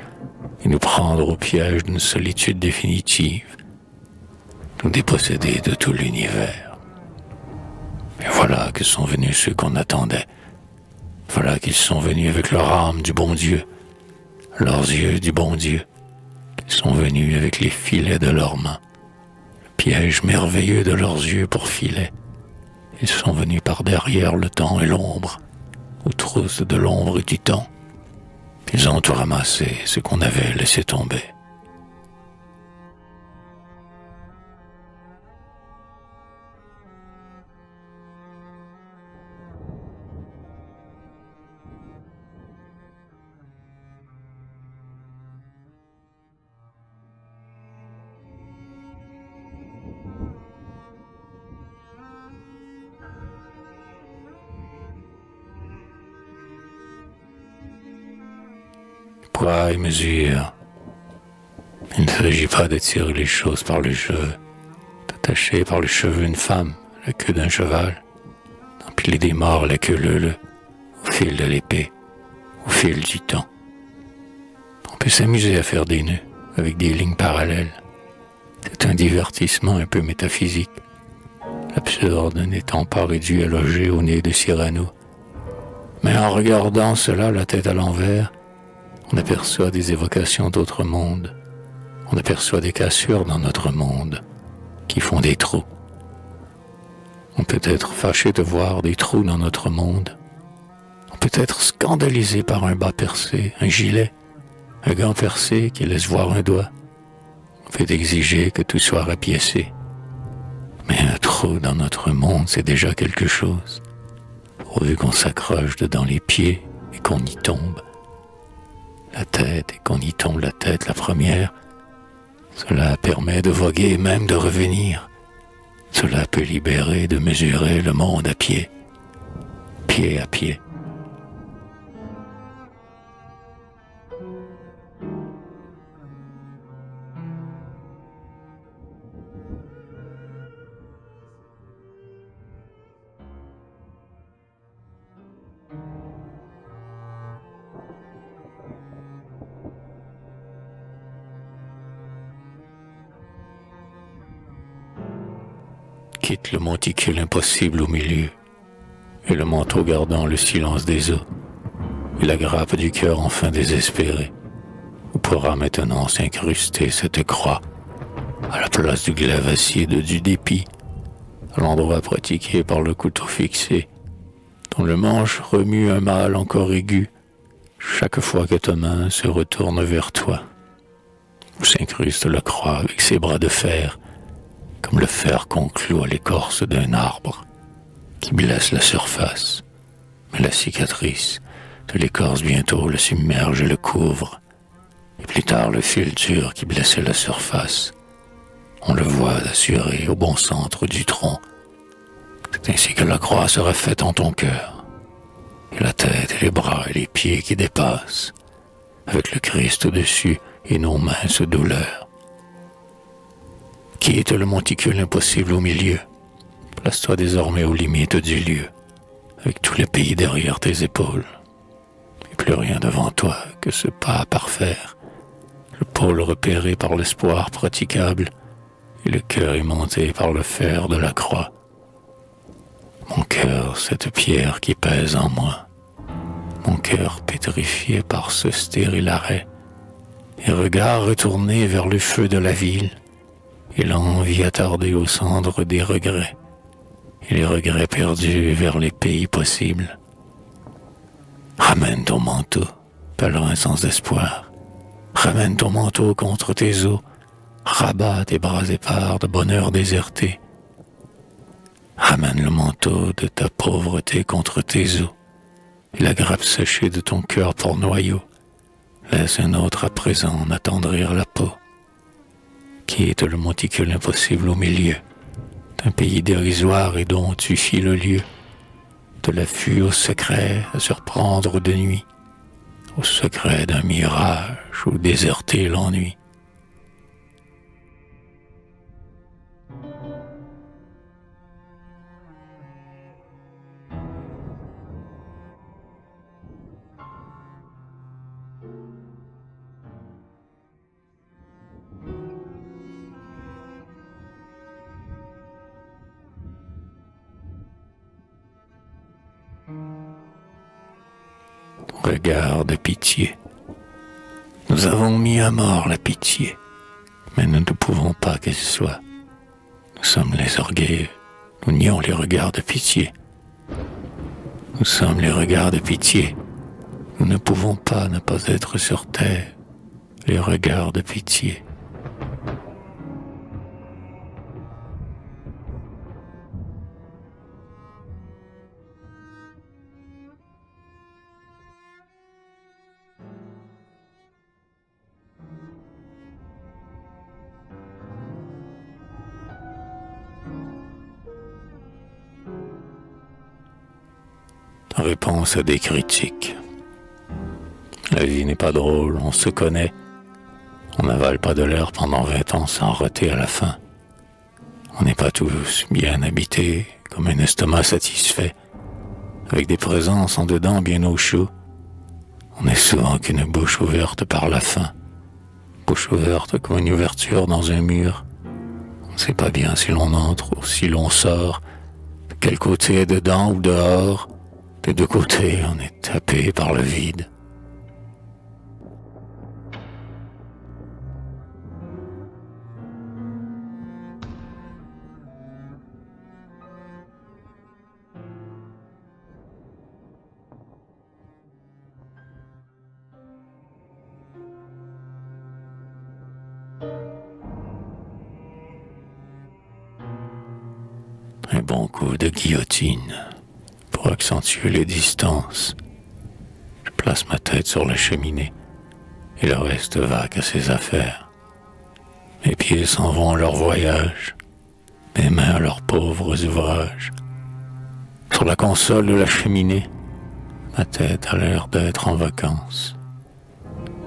et nous prendre au piège d'une solitude définitive, dépossédés de tout l'univers. Et voilà que sont venus ceux qu'on attendait. Voilà qu'ils sont venus avec leur âme du bon Dieu, leurs yeux du bon Dieu. Ils sont venus avec les filets de leurs mains, le piège merveilleux de leurs yeux pour filet. Ils sont venus par derrière le temps et l'ombre, aux trousses de l'ombre et du temps. Ils ont tout ramassé, ce qu'on avait laissé tomber. Poids et mesure. Il ne s'agit pas de tirer les choses par les cheveux, d'attacher par les cheveux une femme, la queue d'un cheval, d'empiler des morts la queue leu-leu, au fil de l'épée, au fil du temps. On peut s'amuser à faire des nœuds avec des lignes parallèles. C'est un divertissement un peu métaphysique, l'absurde n'étant pas réduit à loger au nez de Cyrano. Mais en regardant cela la tête à l'envers, on aperçoit des évocations d'autres mondes, on aperçoit des cassures dans notre monde qui font des trous. On peut être fâché de voir des trous dans notre monde, on peut être scandalisé par un bas percé, un gilet, un gant percé qui laisse voir un doigt. On peut exiger que tout soit rapiécé, mais un trou dans notre monde, c'est déjà quelque chose, pourvu qu'on s'accroche dedans les pieds et qu'on y tombe la tête, la première. Cela permet de voguer et même de revenir. Cela peut libérer de mesurer le monde à pied, pied à pied. Quitte le monticule impossible au milieu, et le manteau gardant le silence des eaux, et la grappe du cœur enfin désespérée, où pourra maintenant s'incruster cette croix, à la place du glaive acide du dépit, à l'endroit pratiqué par le couteau fixé, dont le manche remue un mal encore aigu, chaque fois que ta main se retourne vers toi, où s'incruste la croix avec ses bras de fer, comme le fer qu'on cloue à l'écorce d'un arbre, qui blesse la surface, mais la cicatrice de l'écorce bientôt le submerge et le couvre, et plus tard le fil dur qui blessait la surface, on le voit assuré au bon centre du tronc. C'est ainsi que la croix sera faite en ton cœur, et la tête, et les bras, et les pieds qui dépassent, avec le Christ au-dessus et nos minces douleurs. Quitte le monticule impossible au milieu. Place-toi désormais aux limites du lieu, avec tout le pays derrière tes épaules. Et plus rien devant toi que ce pas à parfaire, le pôle repéré par l'espoir praticable et le cœur aimanté par le fer de la croix. Mon cœur, cette pierre qui pèse en moi, mon cœur pétrifié par ce stérile arrêt, et regard retourné vers le feu de la ville, et l'envie attardée aux cendres des regrets, et les regrets perdus vers les pays possibles. Ramène ton manteau, pèlerin sans espoir, ramène ton manteau contre tes os, rabats tes bras épars de bonheur déserté. Ramène le manteau de ta pauvreté contre tes os, et la grappe séchée de ton cœur pour noyau, laisse un autre à présent en attendrir la peau. Quitte le monticule impossible au milieu, d'un pays dérisoire et dont tu fis le lieu, de l'affût au secret à surprendre de nuit, au secret d'un mirage où déserter l'ennui. Regard de pitié. Nous avons mis à mort la pitié, mais nous ne pouvons pas qu'elle soit. Nous sommes les orgueilleux, nous nions les regards de pitié. Nous sommes les regards de pitié, nous ne pouvons pas ne pas être sur terre, les regards de pitié. Réponse à des critiques. La vie n'est pas drôle, on se connaît. On n'avale pas de l'air pendant 20 ans sans rôter à la fin. On n'est pas tous bien habités, comme un estomac satisfait, avec des présences en dedans bien au chaud. On n'est souvent qu'une bouche ouverte par la faim, bouche ouverte comme une ouverture dans un mur. On ne sait pas bien si l'on entre ou si l'on sort, de quel côté est dedans ou dehors. Des deux côtés, on est tapé par le vide. Un bon coup de guillotine. Accentuer les distances. Je place ma tête sur la cheminée et le reste vague à ses affaires. Mes pieds s'en vont à leur voyage, mes mains à leurs pauvres ouvrages. Sur la console de la cheminée, ma tête a l'air d'être en vacances.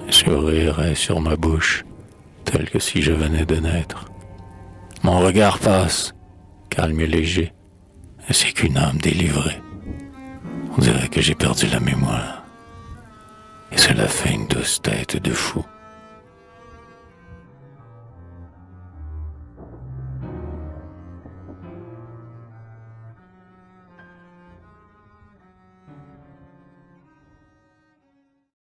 Un sourire est sur ma bouche, tel que si je venais de naître. Mon regard passe, calme et léger, ainsi qu'une âme délivrée. On dirait que j'ai perdu la mémoire. Et cela fait une douce tête de fou.